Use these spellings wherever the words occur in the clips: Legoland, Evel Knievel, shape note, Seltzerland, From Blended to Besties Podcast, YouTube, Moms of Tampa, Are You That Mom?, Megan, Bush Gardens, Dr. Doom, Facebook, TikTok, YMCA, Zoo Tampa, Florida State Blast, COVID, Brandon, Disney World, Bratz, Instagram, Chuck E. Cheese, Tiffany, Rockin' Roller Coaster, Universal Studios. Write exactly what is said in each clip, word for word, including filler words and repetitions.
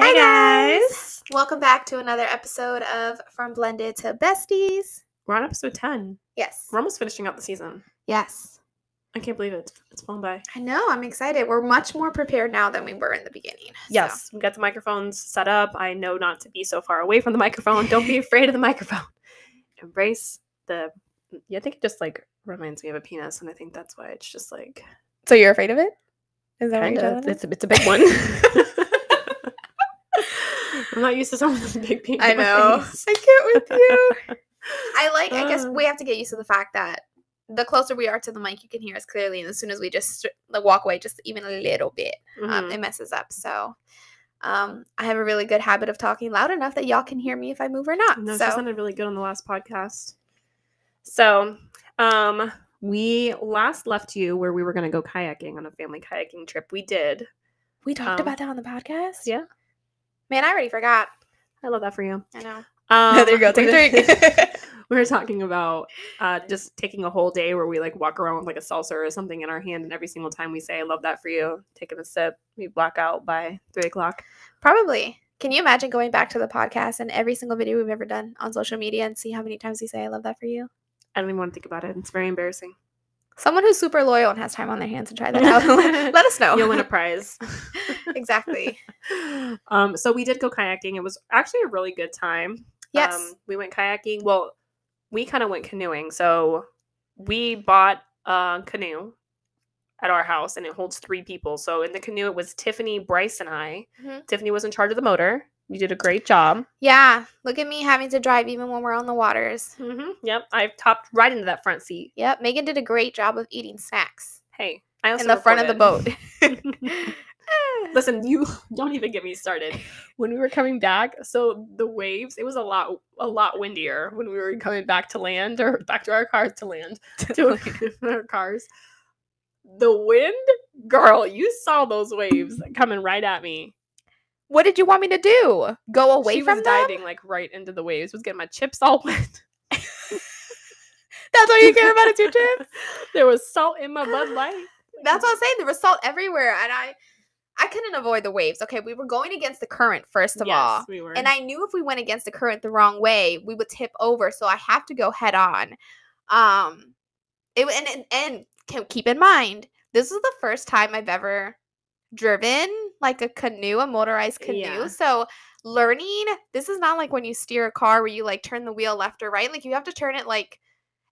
Hey guys. guys! Welcome back to another episode of From Blended to Besties. We're on episode ten. Yes. We're almost finishing up the season. Yes. I can't believe it. It's flown by. I know. I'm excited. We're much more prepared now than we were in the beginning. Yes. So. We got the microphones set up. I know not to be so far away from the microphone. Don't be afraid of the microphone. Embrace the... Yeah, I think it just, like, reminds me of a penis, and I think that's why it's just, like... So you're afraid of it? Is that kind of. It's a, it's a big one. I'm not used to someone with a big penis. I know. I get with you. I like, I guess we have to get used to the fact that the closer we are to the mic, you can hear us clearly. And as soon as we just like, walk away just even a little bit, mm-hmm. um, it messes up. So um, I have a really good habit of talking loud enough that y'all can hear me if I move or not. No, so. She sounded really good on the last podcast. So um, we last left you where we were going to go kayaking on a family kayaking trip. We did. We talked um, about that on the podcast? Yeah. Man, I already forgot. I love that for you. I know. Um, no, there you go. Take a drink. We were talking about uh, just taking a whole day where we like walk around with like a seltzer or something in our hand, and every single time we say, I love that for you, taking a sip, we black out by three o'clock. Probably. Can you imagine going back to the podcast and every single video we've ever done on social media and see how many times we say, I love that for you? I don't even want to think about it. It's very embarrassing. Someone who's super loyal and has time on their hands to try that out. Let us know. You'll win a prize. Exactly. Um, so we did go kayaking. It was actually a really good time. Yes. Um, we went kayaking. Well, we kind of went canoeing. So we bought a canoe at our house, and it holds three people. So in the canoe, it was Tiffany, Bryce, and I. Mm-hmm. Tiffany was in charge of the motor. You did a great job. Yeah. Look at me having to drive even when we're on the waters. Mm-hmm. Yep. I've topped right into that front seat. Yep. Megan did a great job of eating snacks. Hey. I also in the front of the boat. Listen, you don't even get me started. When we were coming back, so the waves, it was a lot a lot windier when we were coming back to land or back to our cars to land. To our cars. The wind, girl, you saw those waves coming right at me. What did you want me to do? Go away she from them? She was diving like right into the waves. Was getting my chips all wet. That's all you care about is your chips? There was salt in my Bud Light. That's what I'm saying. There was salt everywhere, and I, I couldn't avoid the waves. Okay, we were going against the current first of yes, all, we were. And I knew if we went against the current the wrong way, we would tip over. So I have to go head on. Um, it and and, and keep in mind, this is the first time I've ever driven like a canoe, a motorized canoe. Yeah. So learning, this is not like when you steer a car where you like turn the wheel left or right. Like you have to turn it like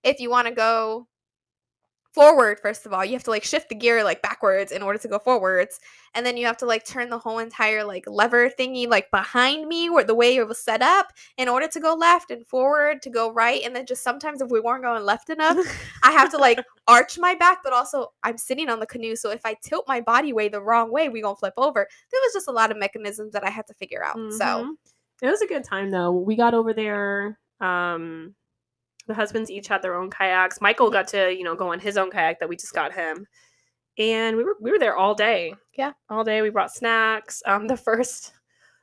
if you want to go forward, first of all, you have to like shift the gear like backwards in order to go forwards. And then you have to like turn the whole entire like lever thingy like behind me where the way it was set up in order to go left and forward to go right. And then just sometimes if we weren't going left enough, I have to like arch my back, but also I'm sitting on the canoe. So if I tilt my body way the wrong way, we gonna flip over. There was just a lot of mechanisms that I had to figure out. Mm-hmm. So it was a good time though. We got over there. Um, The husbands each had their own kayaks. Michael got to, you know, go on his own kayak that we just got him. And we were we were there all day. Yeah. All day. We brought snacks. Um, the first,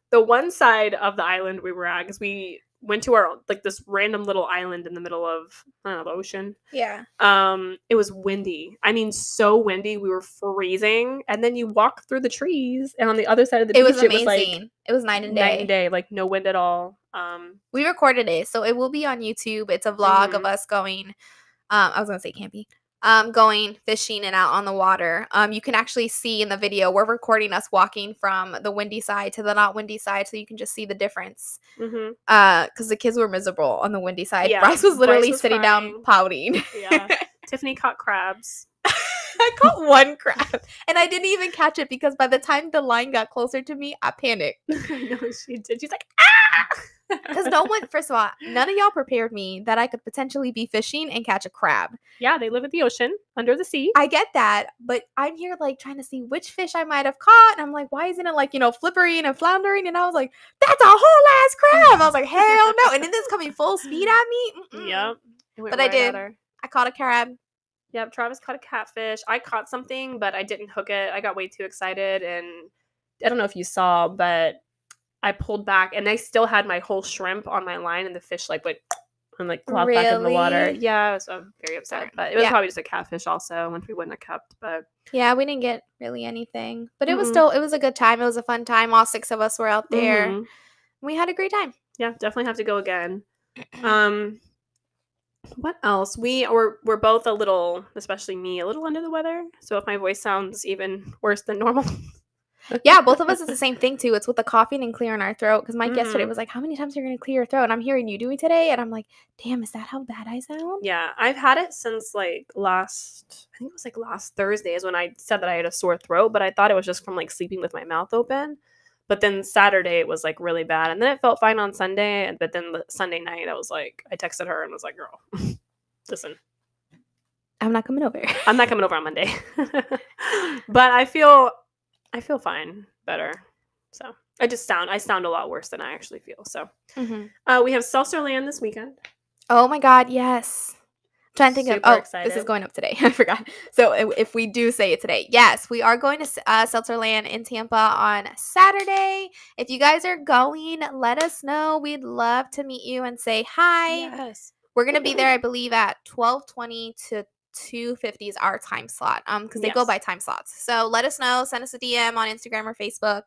the one side of the island we were at, because we went to our, like, this random little island in the middle of, I don't know, the ocean. Yeah. Um, it was windy. I mean, so windy. We were freezing. And then you walk through the trees, and on the other side of the it beach, was amazing. It was, like, it was night and day. Night and day. Like, no wind at all. Um, we recorded it, so it will be on YouTube. It's a vlog mm-hmm. of us going, um, I was going to say camping, um, going fishing and out on the water. Um, you can actually see in the video, we're recording us walking from the windy side to the not windy side, so you can just see the difference. Mm-hmm. Uh, because the kids were miserable on the windy side. Yeah. Bryce was literally Bryce was sitting crying. down pouting. Yeah. Tiffany caught crabs. I caught one crab, and I didn't even catch it because by the time the line got closer to me, I panicked. No, she did. She's like, ah! Because no one, first of all, none of y'all prepared me that I could potentially be fishing and catch a crab. Yeah, they live in the ocean, under the sea. I get that, but I'm here, like, trying to see which fish I might have caught, and I'm like, why isn't it, like, you know, flippering and floundering? And I was like, that's a whole ass crab! I was like, hell no! And then this coming full speed at me? Mm-mm. Yep. But right I did. I caught a crab. Yep, Travis caught a catfish. I caught something, but I didn't hook it. I got way too excited, and I don't know if you saw, but I pulled back, and I still had my whole shrimp on my line, and the fish, like, went and like plopped really? back in the water. Yeah, I was uh, very upset. But it was yeah. probably just a catfish also, once we wouldn't have cupped. But yeah, we didn't get really anything. But it mm-hmm. was still, it was a good time. It was a fun time. All six of us were out there. Mm-hmm. We had a great time. Yeah, definitely have to go again. Um, what else? We were we're both a little, especially me, a little under the weather. So if my voice sounds even worse than normal. Yeah, both of us is the same thing too. It's with the coughing and clearing our throat. Because Mike mm-hmm. yesterday was like, "How many times are you going to clear your throat?" And I'm hearing you doing today, and I'm like, "Damn, is that how bad I sound?" Yeah, I've had it since like last. I think it was like last Thursday is when I said that I had a sore throat, but I thought it was just from like sleeping with my mouth open. But then Saturday it was like really bad, and then it felt fine on Sunday. But then Sunday night I was like, I texted her and was like, "Girl, listen, I'm not coming over. I'm not coming over on Monday." But I feel. I feel fine, better. So I just sound, I sound a lot worse than I actually feel. So mm-hmm. uh, we have Seltzerland this weekend. Oh my God, yes. I'm trying to think Super of, oh, excited. This is going up today. I forgot. So if we do say it today, yes, we are going to uh, Seltzerland in Tampa on Saturday. If you guys are going, let us know. We'd love to meet you and say hi. Yes. We're going to be there, I believe, at twelve twenty to two fifty is our time slot um because they yes. go by time slots. So let us know, send us a D M on Instagram or Facebook,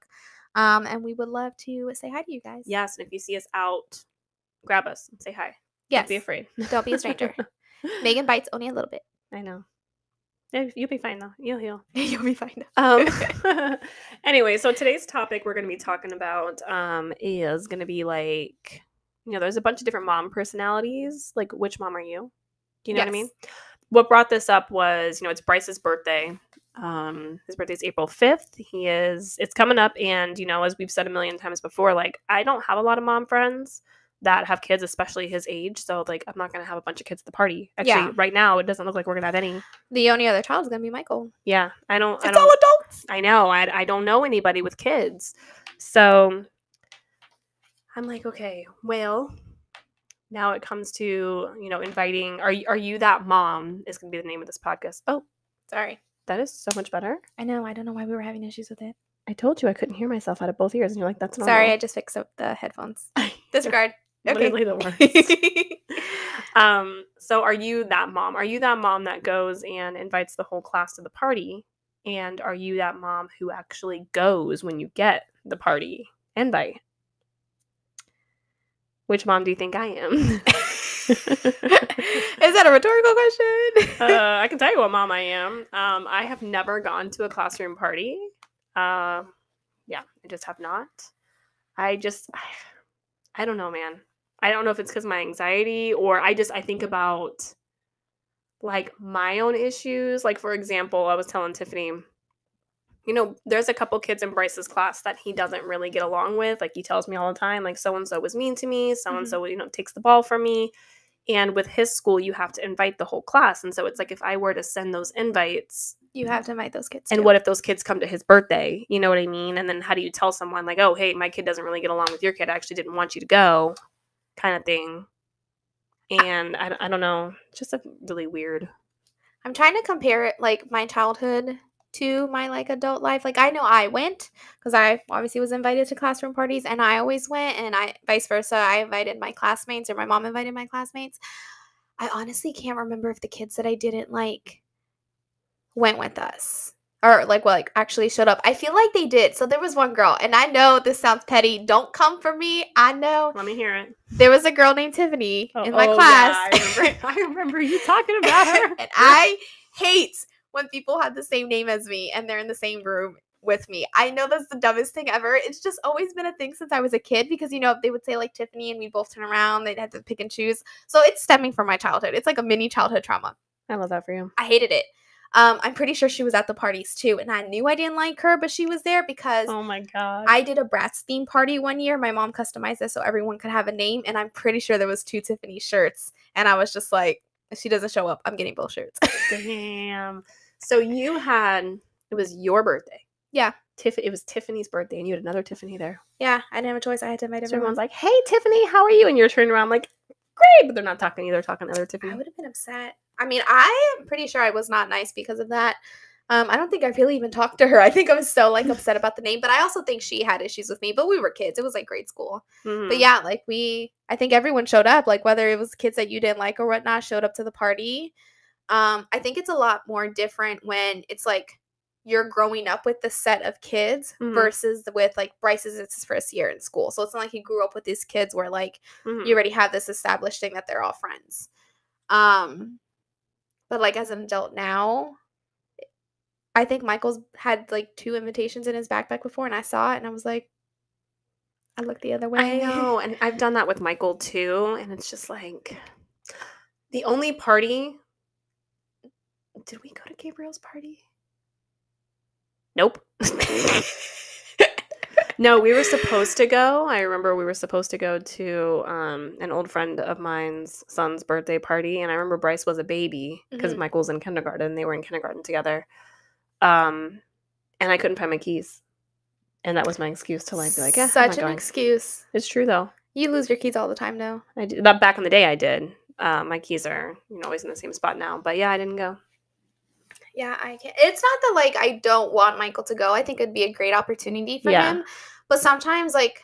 um and we would love to say hi to you guys. Yes, and if you see us out, grab us and say hi. Yes, don't be afraid. Don't be a stranger. Megan bites only a little bit. I know. You'll be fine though. You'll heal. You'll be fine. Um anyway, so today's topic we're going to be talking about um is going to be like, you know, there's a bunch of different mom personalities. Like, which mom are you? Do you know yes. what I mean? What brought this up was, you know, it's Bryce's birthday. Um, his birthday is April fifth. He is, it's coming up. And, you know, as we've said a million times before, like, I don't have a lot of mom friends that have kids, especially his age. So, like, I'm not going to have a bunch of kids at the party. Actually, yeah. right now, it doesn't look like we're going to have any. The only other child is going to be Michael. Yeah. I don't. It's I don't, all adults. I know. I, I don't know anybody with kids. So, I'm like, okay, well. Now it comes to, you know, inviting, are you, are you that mom is going to be the name of this podcast. Oh, sorry. That is so much better. I know. I don't know why we were having issues with it. I told you I couldn't hear myself out of both ears. And you're like, that's not. Sorry, I just fixed up the headphones. Disregard. Okay. Literally the worst. um, so are you that mom? Are you that mom that goes and invites the whole class to the party? And are you that mom who actually goes when you get the party invite? Which mom do you think I am? Is that a rhetorical question? uh, I can tell you what mom I am. Um, I have never gone to a classroom party. Uh, yeah, I just have not. I just, I don't know, man. I don't know if it's because of my anxiety or I just, I think about, like, my own issues. Like, for example, I was telling Tiffany, you know, there's a couple kids in Bryce's class that he doesn't really get along with. Like, he tells me all the time, like, so-and-so was mean to me. So-and-so, you know, takes the ball from me. And with his school, you have to invite the whole class. And so it's like, if I were to send those invites. You have to invite those kids. And too. What if those kids come to his birthday? You know what I mean? And then how do you tell someone, like, oh, hey, my kid doesn't really get along with your kid. I actually didn't want you to go, kind of thing. And I, I don't know. It's just a really weird. I'm trying to compare it, like, my childhood to my, like, adult life. Like, I know I went because I obviously was invited to classroom parties, and I always went, and I vice versa. I invited my classmates, or my mom invited my classmates. I honestly can't remember if the kids that I didn't like went with us or, like, well, like, actually showed up. I feel like they did. So there was one girl, and I know this sounds petty. Don't come for me. I know. Let me hear it. There was a girl named Tiffany oh, in my oh, class. Yeah, I, remember, I remember you talking about her. And I hate when people have the same name as me and they're in the same room with me. I know that's the dumbest thing ever. It's just always been a thing since I was a kid because, you know, if they would say, like, Tiffany and we both turn around, they'd have to pick and choose. So it's stemming from my childhood. It's like a mini childhood trauma. I love that for you. I hated it. Um, I'm pretty sure she was at the parties too, and I knew I didn't like her, but she was there because oh my God, I did a Bratz theme party one year. My mom customized it so everyone could have a name, and I'm pretty sure there was two Tiffany shirts, and I was just like, if she doesn't show up, I'm getting both shirts. Damn. So you had, it was your birthday. Yeah. Tiff- it was Tiffany's birthday, and you had another Tiffany there. Yeah. I didn't have a choice. I had to invite everyone. So everyone's like, hey, Tiffany, how are you? And you're turning around like, great. But they're not talking to you. They're talking to the other Tiffany. I would have been upset. I mean, I'm pretty sure I was not nice because of that. Um, I don't think I really even talked to her. I think I was so, like, upset about the name. But I also think she had issues with me. But we were kids. It was, like, grade school. Mm-hmm. But, yeah, like, we – I think everyone showed up. Like, whether it was kids that you didn't like or whatnot showed up to the party. Um, I think it's a lot more different when it's, like, you're growing up with the set of kids mm-hmm. versus with, like, Bryce's – it's his first year in school. So it's not like he grew up with these kids where, like, mm-hmm. you already have this established thing that they're all friends. Um, but, like, as an adult now – I think Michael's had, like, two invitations in his backpack before, and I saw it, and I was like, I looked the other way. I know, and I've done that with Michael, too, and it's just, like, the only party – did we go to Gabriel's party? Nope. No, we were supposed to go. I remember we were supposed to go to um, an old friend of mine's son's birthday party, and I remember Bryce was a baby because mm-hmm. Michael's in kindergarten, and they were in kindergarten together. Um, and I couldn't find my keys, and that was my excuse to like be like, yeah, such an going. excuse. It's true though. You lose your keys all the time now. I did. Back in the day, I did. Uh, my keys are you know always in the same spot now. But yeah, I didn't go. Yeah, I can't. It's not that like I don't want Michael to go. I think it'd be a great opportunity for yeah. him. But sometimes like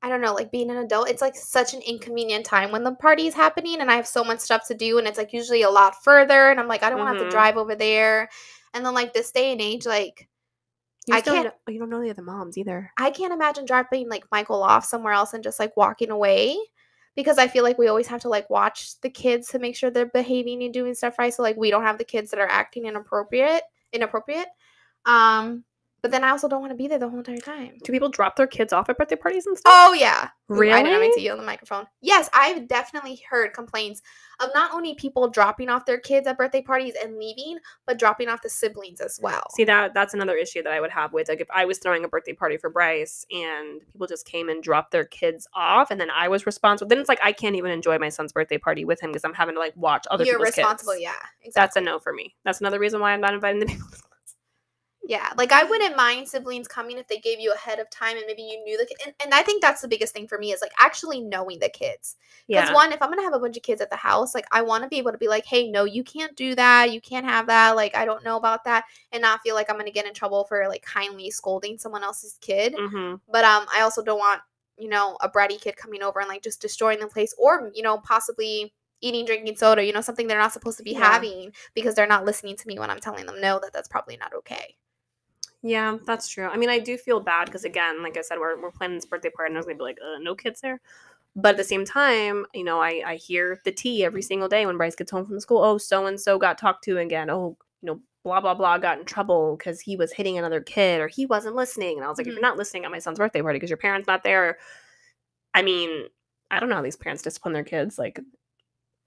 I don't know, like being an adult, it's like such an inconvenient time when the party's happening, and I have so much stuff to do, and it's like usually a lot further, and I'm like I don't mm-hmm. want to have to drive over there. And then, like, this day and age, like, you I can't. Don't, you don't know the other moms either. I can't imagine dropping, like, Michael off somewhere else and just, like, walking away. Because I feel like we always have to, like, watch the kids to make sure they're behaving and doing stuff right. So, like, we don't have the kids that are acting inappropriate. Inappropriate. Um, but then I also don't want to be there the whole entire time. Do people drop their kids off at birthday parties and stuff? Oh, yeah. Really? I didn't mean to yell on the microphone. Yes, I've definitely heard complaints of not only people dropping off their kids at birthday parties and leaving, but dropping off the siblings as well. See, that that's another issue that I would have with, like, if I was throwing a birthday party for Bryce and people just came and dropped their kids off and then I was responsible, then it's like I can't even enjoy my son's birthday party with him because I'm having to, like, watch other You're people's kids. You're responsible, yeah. Exactly. That's a no for me. That's another reason why I'm not inviting the people. Yeah, like I wouldn't mind siblings coming if they gave you ahead of time and maybe you knew the kids. And, and I think that's the biggest thing for me is like actually knowing the kids. Because yeah. one, if I'm going to have a bunch of kids at the house, like I want to be able to be like, hey, no, you can't do that. You can't have that. Like I don't know about that. And not feel like I'm going to get in trouble for like kindly scolding someone else's kid. Mm-hmm. But um, I also don't want, you know, a bratty kid coming over and like just destroying the place or, you know, possibly eating, drinking soda, you know, something they're not supposed to be yeah. having because they're not listening to me when I'm telling them no, that that's probably not okay. Yeah, that's true. I mean, I do feel bad because, again, like I said, we're we're planning this birthday party, and I was going to be like, uh, no kids there. But at the same time, you know, I, I hear the tea every single day when Bryce gets home from school. Oh, so-and-so got talked to again. Oh, you know, blah, blah, blah got in trouble because he was hitting another kid or he wasn't listening. And I was like, mm-hmm. if you're not listening at my son's birthday party because your parent's not there, I mean, I don't know how these parents discipline their kids. Like,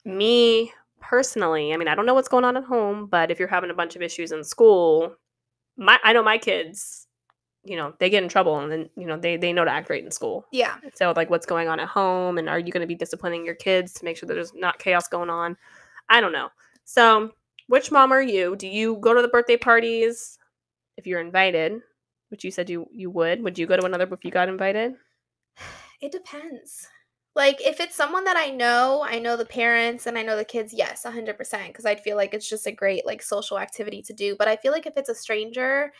me personally, I mean, I don't know what's going on at home, but if you're having a bunch of issues in school – My, I know my kids, you know, they get in trouble and then, you know, they, they know to act right in school. Yeah. So, like, what's going on at home and are you going to be disciplining your kids to make sure that there's not chaos going on? I don't know. So, which mom are you? Do you go to the birthday parties if you're invited, which you said you, you would? Would you go to another if you got invited? It depends. Like, if it's someone that I know, I know the parents and I know the kids, yes, one hundred percent, because I'd feel like it's just a great, like, social activity to do. But I feel like if it's a stranger,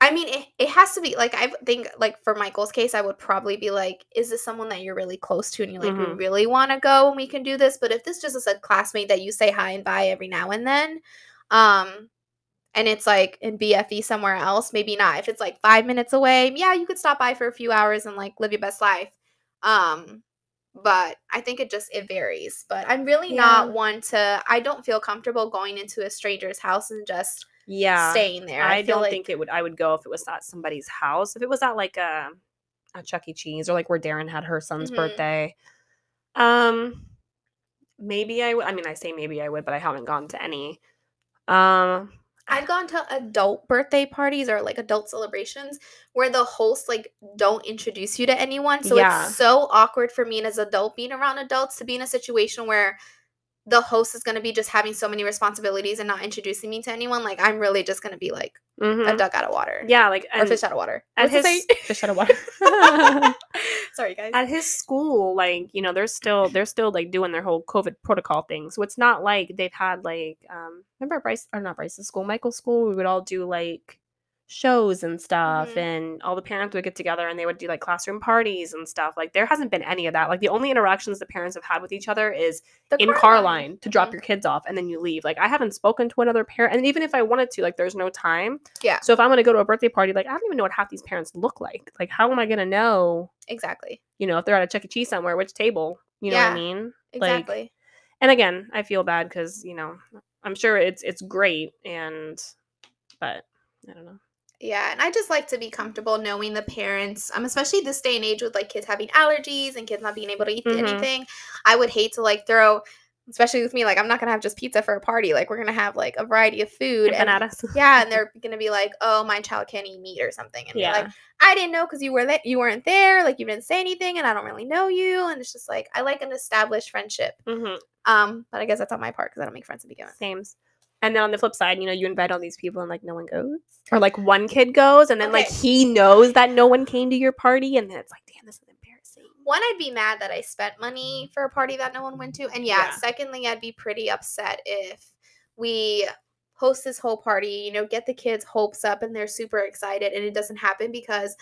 I mean, it, it has to be, like, I think, like, for Michael's case, I would probably be like, is this someone that you're really close to and you're like, mm-hmm. we really want to go and we can do this? But if this just is a classmate that you say hi and bye every now and then, um... and it's, like, in B F E somewhere else, maybe not. If it's, like, five minutes away, yeah, you could stop by for a few hours and, like, live your best life. Um... But I think it just, it varies. But I'm really yeah. not one to, I don't feel comfortable going into a stranger's house and just yeah. staying there. I, I don't like, think it would, I would go if it was at somebody's house. If it was at like a, a Chuck E. Cheese or like where Darren had her son's mm-hmm. birthday. Um, maybe I would, I mean, I say maybe I would, but I haven't gone to any. Um. I've gone to adult birthday parties or, like, adult celebrations where the hosts, like, don't introduce you to anyone. So yeah. it's so awkward for me and as an adult being around adults to be in a situation where the host is going to be just having so many responsibilities and not introducing me to anyone. Like, I'm really just going to be, like, mm-hmm. a duck out of water. Yeah, like – Or fish out of water. At his, fish out of water. Sorry, guys. At his school, like, you know, they're still they're still like doing their whole COVID protocol thing. So it's not like they've had like um remember Bryce or not Bryce's school, Michael's school, we would all do like shows and stuff, mm-hmm. and all the parents would get together and they would do like classroom parties and stuff. Like there hasn't been any of that. Like the only interactions the parents have had with each other is the in car, car line, line to drop mm-hmm. your kids off and then you leave. Like I haven't spoken to another parent, and even if I wanted to, like there's no time. Yeah. So if I'm going to go to a birthday party, like I don't even know what half these parents look like. Like how am I going to know exactly? You know, if they're at a Chuck E. Cheese somewhere, which table? You know yeah, what I mean? Exactly. Like, and again, I feel bad because you know I'm sure it's it's great, and but I don't know. Yeah, and I just like to be comfortable knowing the parents, um, especially this day and age with, like, kids having allergies and kids not being able to eat mm-hmm. anything. I would hate to, like, throw, especially with me, like, I'm not going to have just pizza for a party. Like, we're going to have, like, a variety of food. And, and yeah, and they're going to be like, oh, my child can't eat meat or something. And yeah. be like, I didn't know because you, were le- you weren't there. Like, you didn't say anything, and I don't really know you. And it's just, like, I like an established friendship. Mm-hmm. Um, but I guess that's on my part because I don't make friends to begin with. Same. And then on the flip side, you know, you invite all these people and, like, no one goes. Or, like, one kid goes and then, okay. like, he knows that no one came to your party. And then it's like, damn, this is embarrassing. One, I'd be mad that I spent money for a party that no one went to. And, yeah, yeah. secondly, I'd be pretty upset if we host this whole party, you know, get the kids' hopes up and they're super excited and it doesn't happen because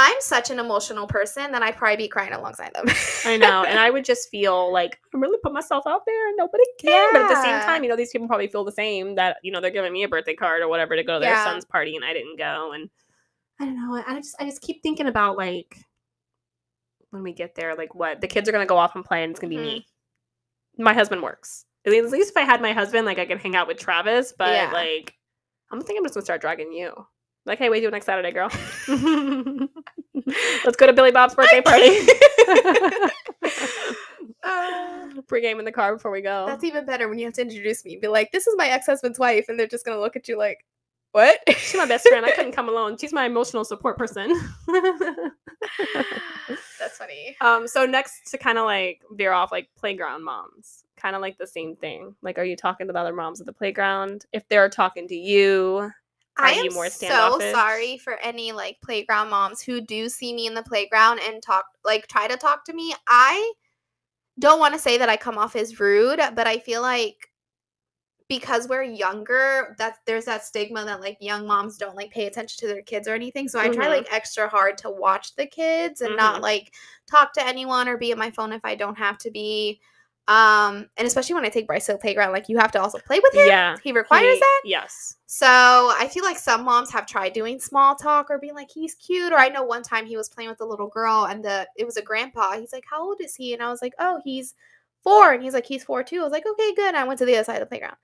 I'm such an emotional person that I'd probably be crying alongside them. I know. And I would just feel like, I really put myself out there and nobody cared. Yeah. But at the same time, you know, these people probably feel the same that, you know, they're giving me a birthday card or whatever to go to yeah. their son's party and I didn't go. And I don't know. I just I just keep thinking about, like, when we get there, like, what? The kids are going to go off and play and it's going to mm-hmm. be me. My husband works. At least if I had my husband, like, I could hang out with Travis. But, yeah. like, I'm thinking I'm just going to start dragging you. Like, hey, wait till next Saturday, girl. Let's go to Billy Bob's birthday party. uh, Pre-game in the car before we go. That's even better when you have to introduce me. Be like, this is my ex-husband's wife. And they're just going to look at you like, what? She's my best friend. I couldn't come alone. She's my emotional support person. That's funny. Um, so next to kind of like veer off, like playground moms. Kind of like the same thing. Like, are you talking to the other moms at the playground? If they're talking to you... I am more so sorry for any, like, playground moms who do see me in the playground and talk, like, try to talk to me. I don't want to say that I come off as rude, but I feel like because we're younger, that there's that stigma that, like, young moms don't, like, pay attention to their kids or anything. So I mm-hmm. try, like, extra hard to watch the kids and mm-hmm. not, like, talk to anyone or be on my phone if I don't have to be. Um, and especially when I take Bryce to the playground, like, you have to also play with him. Yeah. He requires he, that. Yes. So I feel like some moms have tried doing small talk or being like, he's cute. Or I know one time he was playing with a little girl and the it was a grandpa. He's like, how old is he? And I was like, oh, he's four. And he's like, he's four too. I was like, okay, good. And I went to the other side of the playground.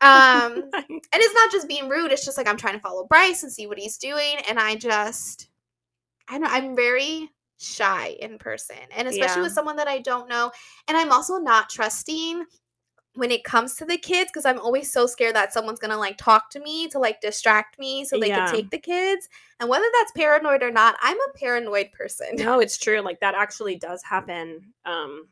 um, and it's not just being rude. It's just like I'm trying to follow Bryce and see what he's doing. And I just, I don't know, I'm very... shy in person, and especially yeah. with someone that I don't know. And I'm also not trusting when it comes to the kids because I'm always so scared that someone's gonna like talk to me to like distract me so they yeah. can take the kids. And whether that's paranoid or not, I'm a paranoid person. No, it's true. Like that actually does happen um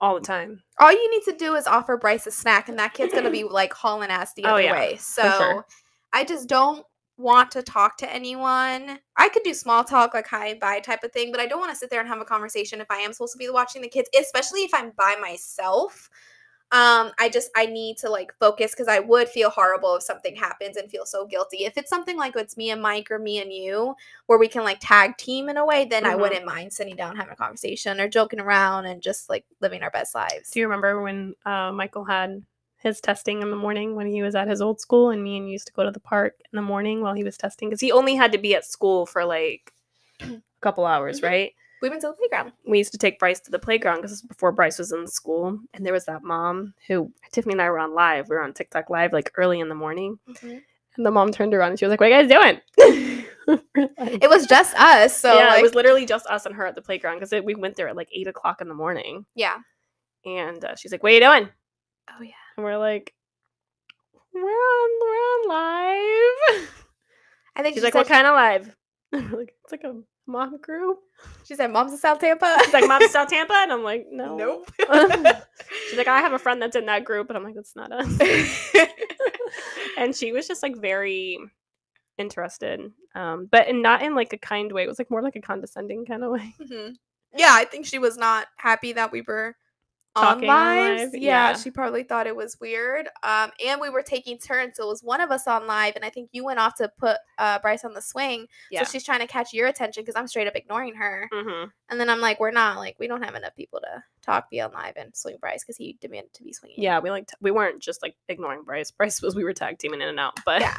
all the time. All you need to do is offer Bryce a snack, and that kid's gonna be like hauling ass the other oh, yeah. way. So sure. I just don't want to talk to anyone. I could do small talk, like hi and bye type of thing, but I don't want to sit there and have a conversation if I am supposed to be watching the kids, especially if I'm by myself. Um, I just, I need to like focus because I would feel horrible if something happens and feel so guilty. If it's something like it's me and Mike or me and you where we can like tag team in a way, then mm-hmm. I wouldn't mind sitting down, having a conversation or joking around and just like living our best lives. Do you remember when uh, Michael had his testing in the morning when he was at his old school and me and you used to go to the park in the morning while he was testing because he only had to be at school for like a couple hours, mm-hmm. right? We went to the playground. We used to take Bryce to the playground because this was before Bryce was in school, and there was that mom who Tiffany and I were on live. We were on TikTok live like early in the morning, mm-hmm. and the mom turned around and she was like, "What are you guys doing?" It was just us. So yeah, like... it was literally just us and her at the playground because we went there at like eight o'clock in the morning. Yeah, and uh, she's like, "What are you doing?" Oh yeah. And we're like, we're on, we're on live. I think she's like, what she... kind of live? Like, it's like a mom group. She said, Moms of South Tampa. She's like, Moms of South Tampa, and I'm like, no, nope. She's like, I have a friend that's in that group, and I'm like, that's not us. And she was just like very interested, um, but and not in like a kind way. It was like more like a condescending kind of way. Mm-hmm. Yeah, I think she was not happy that we were talking on live. Yeah, yeah, she probably thought it was weird. Um, and we were taking turns, so it was one of us on live, and I think you went off to put uh, Bryce on the swing. Yeah. So she's trying to catch your attention because I'm straight up ignoring her. Mm-hmm. And then I'm like, we're not like we don't have enough people to talk, be on live, and swing Bryce because he demanded to be swinging. Yeah, we like t- we weren't just like ignoring Bryce. Bryce was we were tag teaming in and out, but yeah.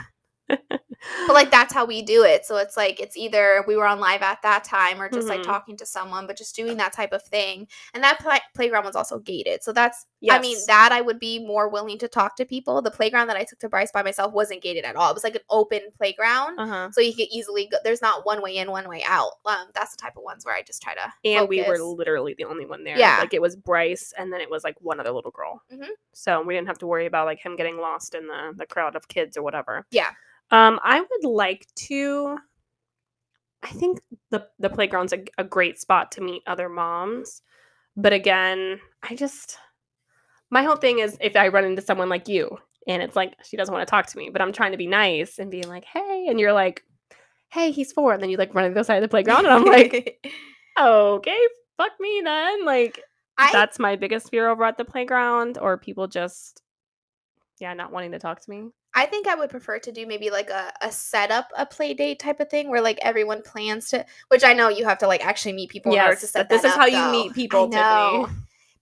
But like that's how we do it, so it's like it's either we were on live at that time or just mm-hmm. like talking to someone, but just doing that type of thing. And that pl- playground was also gated, so that's yes. I mean that I would be more willing to talk to people. The playground that I took to Bryce by myself wasn't gated at all. It was like an open playground, uh-huh. so you could easily go. There's not one way in, one way out. Um that's the type of ones where I just try to and focus. We were literally the only one there. Yeah, like it was Bryce and then it was like one other little girl. Mm-hmm. So we didn't have to worry about like him getting lost in the the crowd of kids or whatever. Yeah. Um, I would like to, I think the the playground's a, a great spot to meet other moms, but again, I just, my whole thing is if I run into someone like you, and it's like, she doesn't want to talk to me, but I'm trying to be nice and being like, hey, and you're like, hey, he's four, and then you like run to the side of the playground, and I'm like, okay, fuck me then, like, I... that's my biggest fear over at the playground, or people just, yeah, not wanting to talk to me. I think I would prefer to do maybe like a, a setup, a play date type of thing where like everyone plans to, which I know you have to like actually meet people. Yes, in order to set this that is up, how though. You meet people, Tiffany.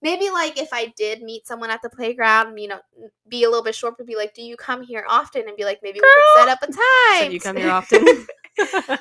Maybe like if I did meet someone at the playground, you know, be a little bit short, but be like, do you come here often? And be like, maybe Girl, we could set up a time. So you come here often?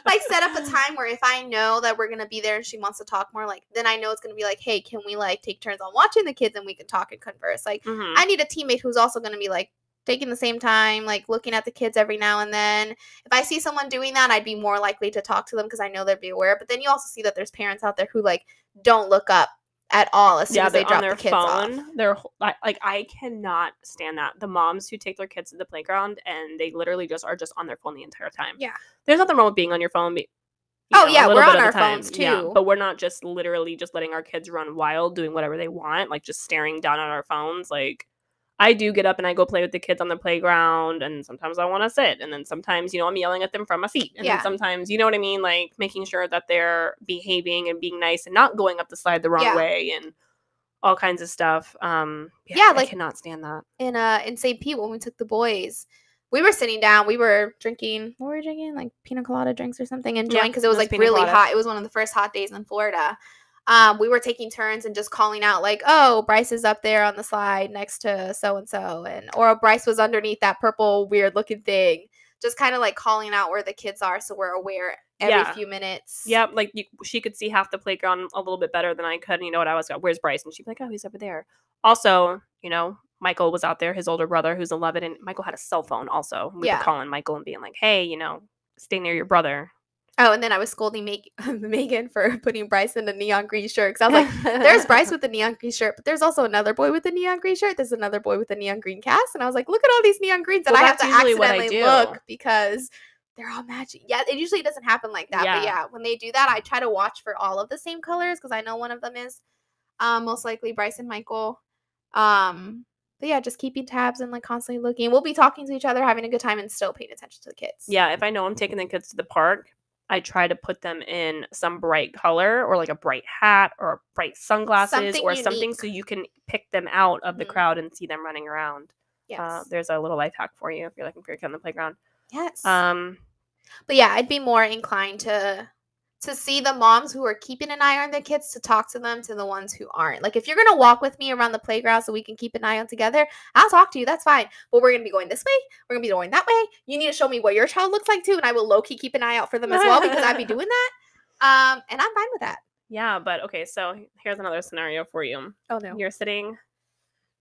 Like set up a time where if I know that we're going to be there and she wants to talk more, like then I know it's going to be like, hey, can we like take turns on watching the kids and we can talk and converse? Like mm-hmm. I need a teammate who's also going to be like, taking the same time, like looking at the kids every now and then. If I see someone doing that, I'd be more likely to talk to them because I know they'd be aware. But then you also see that there's parents out there who like don't look up at all as soon yeah, as they drop their the kids phone, off. They're like, I cannot stand that. The moms who take their kids to the playground and they literally just are just on their phone the entire time. Yeah, there's nothing wrong with being on your phone. But, you oh know, yeah, we're on our phones too. Yeah, but we're not just literally just letting our kids run wild, doing whatever they want, like just staring down at our phones, like. I do get up and I go play with the kids on the playground, and sometimes I want to sit, and then sometimes, you know, I'm yelling at them from my seat, and yeah. then sometimes, you know what I mean, like making sure that they're behaving and being nice and not going up the slide the wrong yeah. way and all kinds of stuff. Um, yeah, yeah, like I cannot stand that. In uh, in Saint Pete, when we took the boys, we were sitting down, we were drinking, what were we drinking, like pina colada drinks or something, and enjoying because yeah, it was like really colada. Hot. It was one of the first hot days in Florida. Um, we were taking turns and just calling out like, oh, Bryce is up there on the slide next to so-and-so, and or Bryce was underneath that purple weird looking thing. Just kind of like calling out where the kids are so we're aware every yeah. few minutes. Yeah, like you, she could see half the playground a little bit better than I could. And you know what? I was like, where's Bryce? And she'd be like, oh, he's over there. Also, you know, Michael was out there, his older brother who's eleven, and Michael had a cell phone also. We yeah. were calling Michael and being like, hey, you know, stay near your brother. Oh, and then I was scolding Meg- Megan for putting Bryce in a neon green shirt. Because I was like, there's Bryce with the neon green shirt, but there's also another boy with the neon green shirt. There's another boy with the neon green cast. And I was like, look at all these neon greens. And well, I have to accidentally look because they're all matching. Yeah, it usually doesn't happen like that. Yeah. But yeah, when they do that, I try to watch for all of the same colors because I know one of them is um, most likely Bryce and Michael. Um, but yeah, just keeping tabs and like constantly looking. We'll be talking to each other, having a good time, and still paying attention to the kids. Yeah, if I know I'm taking the kids to the park, I try to put them in some bright color or like a bright hat or bright sunglasses something or unique. Something so you can pick them out of the mm-hmm. crowd and see them running around. Yes. Uh, there's a little life hack for you if you're looking for your kid on the playground. Yes. Um, but yeah, I'd be more inclined to to see the moms who are keeping an eye on their kids to talk to them to the ones who aren't. Like if you're going to walk with me around the playground so we can keep an eye on together, I'll talk to you. That's fine. But we're going to be going this way. We're going to be going that way. You need to show me what your child looks like too. And I will low-key keep an eye out for them as well because I'd be doing that. Um, and I'm fine with that. Yeah, but okay. So here's another scenario for you. Oh no. You're sitting,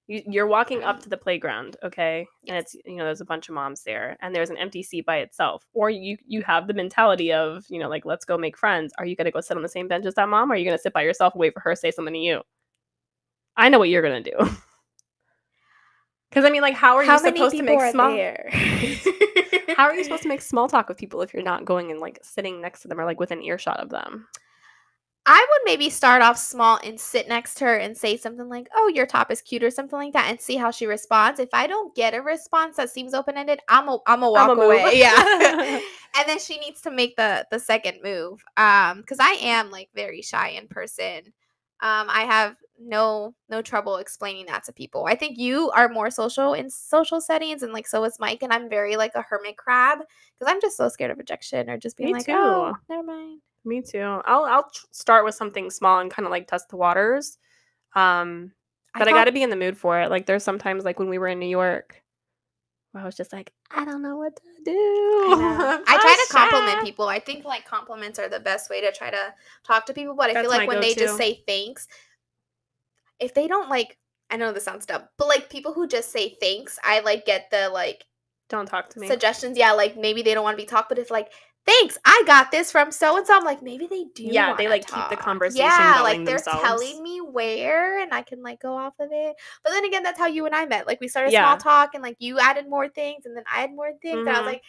you, you're walking up to the playground. Okay. Yes. And it's, you know, there's a bunch of moms there and there's an empty seat by itself. Or you, you have the mentality of, you know, like, let's go make friends. Are you going to go sit on the same bench as that mom? Or are you going to sit by yourself and wait for her to say something to you? I know what you're going to do. Cause I mean, like, how are how you supposed to make small, how are you supposed to make small talk with people if you're not going and like sitting next to them or like within earshot of them? I would maybe start off small and sit next to her and say something like, oh, your top is cute or something like that, and see how she responds. If I don't get a response that seems open-ended, I'm a, I'm a walk I'm a away. Move. Yeah. And then she needs to make the, the second move. Um, because I am like very shy in person. Um, I have no no trouble explaining that to people. I think you are more social in social settings, and like so is Mike, and I'm very like a hermit crab because I'm just so scared of rejection or just being Me like, too. oh, never mind. Me too. I'll I'll start with something small and kind of like test the waters. Um, but I, I got to be in the mood for it. Like there's sometimes like when we were in New York, where I was just like, I don't know what to do. I, I try to shy. compliment people. I think like compliments are the best way to try to talk to people. But I That's feel like when go-to. they just say thanks, if they don't like, I know this sounds dumb, but like people who just say thanks, I like get the like. Don't talk to me. Suggestions. Yeah. Like maybe they don't want to be talked, but it's like, thanks, I got this from so-and-so. I'm like, maybe they do Yeah, they, like, talk. keep the conversation Yeah, like, they're themselves. telling me where, and I can, like, go off of it. But then again, that's how you and I met. Like, we started yeah. small talk, and, like, you added more things, and then I had more things. Mm-hmm. And I was like,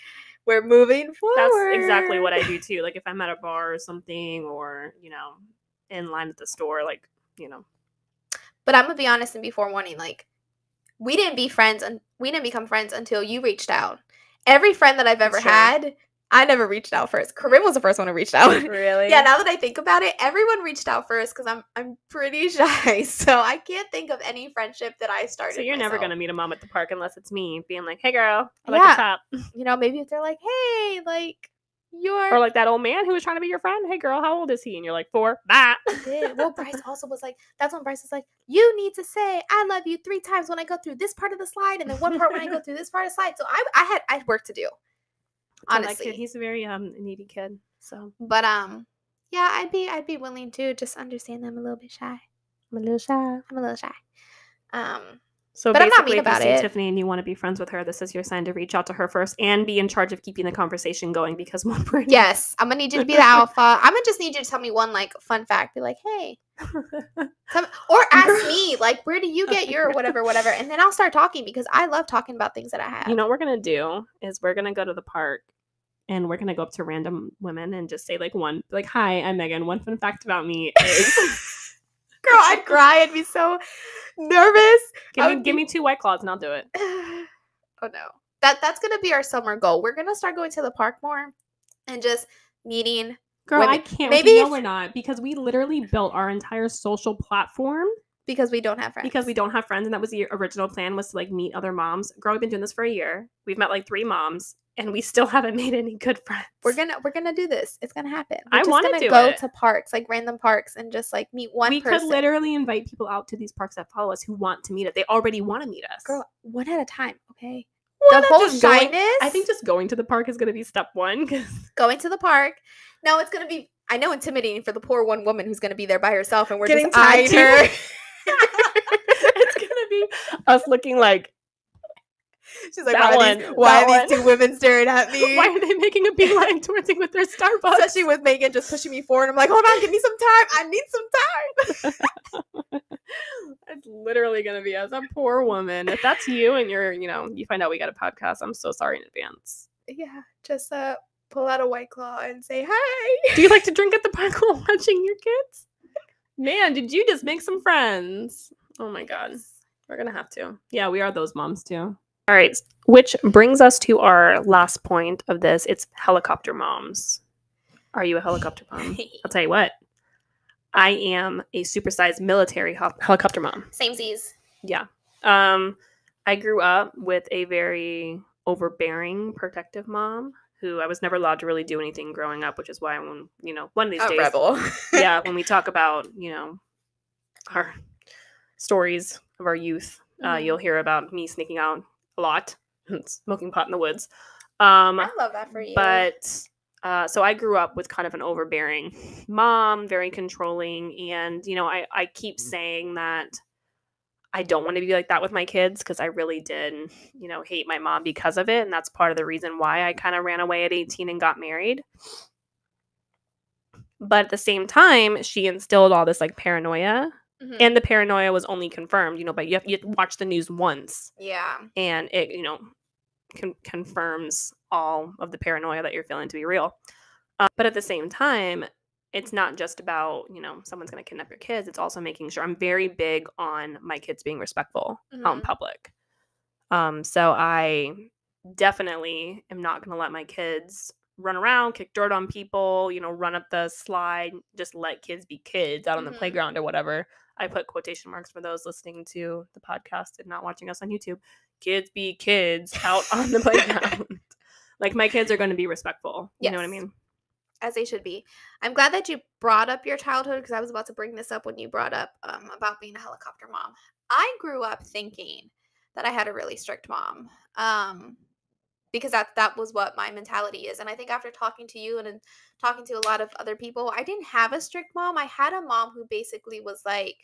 we're moving forward. That's exactly what I do, too. Like, if I'm at a bar or something or, you know, in line at the store, like, you know. But I'm going to be honest and be forewarning, like, we didn't be friends. Un- we didn't become friends until you reached out. Every friend that I've ever had – I never reached out first. Corinne was the first one who reached out. Really? Yeah, now that I think about it, everyone reached out first because I'm I'm pretty shy. So I can't think of any friendship that I started. So you're myself. never going to meet a mom at the park unless it's me being like, hey, girl, I like yeah. your top. You know, maybe if they're like, hey, like, you're. Or like that old man who was trying to be your friend. Hey, girl, how old is he? And you're like, four. Bye. I did. Well, Bryce also was like, that's when Bryce was like, you need to say I love you three times when I go through this part of the slide and then one part when I go through this part of the slide. So I, I had I had work to do. Honestly, he's a very um needy kid. So, but um, yeah, I'd be I'd be willing to just understand that I'm a little bit shy. I'm a little shy. I'm a little shy. Um, so but I'm not mean about it. If you see Tiffany and you want to be friends with her, this is your sign to reach out to her first and be in charge of keeping the conversation going because one person. Yes, I'm gonna need you to be the alpha. I'm gonna just need you to tell me one like fun fact. Be like, hey, tell me, or ask me like, where do you get your whatever, whatever, and then I'll start talking because I love talking about things that I have. You know what we're gonna do is we're gonna go to the park. And we're going to go up to random women and just say, like, one, like, hi, I'm Megan. One fun fact about me is. Girl, I'd cry. I'd be so nervous. Give me, be... give me two White Claws and I'll do it. Oh, no. that That's going to be our summer goal. We're going to start going to the park more and just meeting Girl, women. I can't. Maybe we if... No, we're not. Because we literally built our entire social platform. Because we don't have friends. Because we don't have friends. And that was the original plan was to, like, meet other moms. Girl, we've been doing this for a year. We've met, like, three moms. And we still haven't made any good friends. We're gonna we're gonna do this. It's gonna happen. We're I want to go it. to parks, like random parks, and just like meet one. We person. could literally invite people out to these parks that follow us who want to meet us. They already want to meet us. Girl, one at a time, okay? One the whole shyness. Going, I think just going to the park is gonna be step one. Cause... Going to the park. No, it's gonna be I know intimidating for the poor one woman who's gonna be there by herself, and we're Getting just eyeing her. It's gonna be us looking like. She's like, that why, one, are, these, why are these two one. women staring at me? Why are they making a beeline towards me with their Starbucks? Especially with Megan just pushing me forward. I'm like, hold on, give me some time. I need some time. It's literally going to be us. A poor woman. If that's you and you're, you know, you find out we got a podcast, I'm so sorry in advance. Yeah. Just uh, pull out a White Claw and say, hi. Do you like to drink at the park while watching your kids? Man, did you just make some friends? Oh, my God. We're going to have to. Yeah, we are those moms, too. All right, which brings us to our last point of this. It's helicopter moms. Are you a helicopter mom? I'll tell you what. I am a supersized military hel- helicopter mom. Samesies. Yeah. Um, I grew up with a very overbearing, protective mom who I was never allowed to really do anything growing up, which is why, when, you know, one of these a days. Rebel. Yeah, when we talk about, you know, our stories of our youth, uh, mm-hmm. you'll hear about me sneaking out. A lot. Smoking pot in the woods. Um, I love that for you. But, uh, so I grew up with kind of an overbearing mom, very controlling. And, you know, I, I keep saying that I don't want to be like that with my kids because I really did, you know, hate my mom because of it. And that's part of the reason why I kind of ran away at eighteen and got married. But at the same time, she instilled all this, like, paranoia. Mm-hmm. And the paranoia was only confirmed, you know, but you have, you have to watch the news once. Yeah. And it, you know, con- confirms all of the paranoia that you're feeling to be real. Uh, but at the same time, it's not just about, you know, someone's going to kidnap your kids. It's also making sure I'm very big on my kids being respectful mm-hmm. out in public. Um, so I definitely am not going to let my kids run around, kick dirt on people, you know, run up the slide, just let kids be kids out on mm-hmm. the playground or whatever. I put quotation marks for those listening to the podcast and not watching us on YouTube. Kids be kids out on the playground. Like, my kids are going to be respectful. Yes. You know what I mean? As they should be. I'm glad that you brought up your childhood, because I was about to bring this up when you brought up um, about being a helicopter mom. I grew up thinking that I had a really strict mom um, because that, that was what my mentality is. And I think after talking to you and, and talking to a lot of other people, I didn't have a strict mom. I had a mom who basically was like,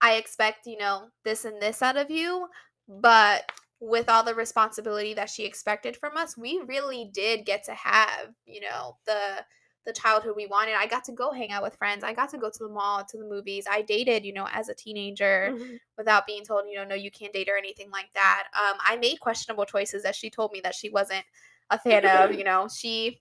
I expect, you know, this and this out of you, but with all the responsibility that she expected from us, we really did get to have, you know, the the childhood we wanted. I got to go hang out with friends. I got to go to the mall, to the movies. I dated, you know, as a teenager mm-hmm. without being told, you know, no, you can't date or anything like that. Um, I made questionable choices that she told me that she wasn't a fan of. You know, she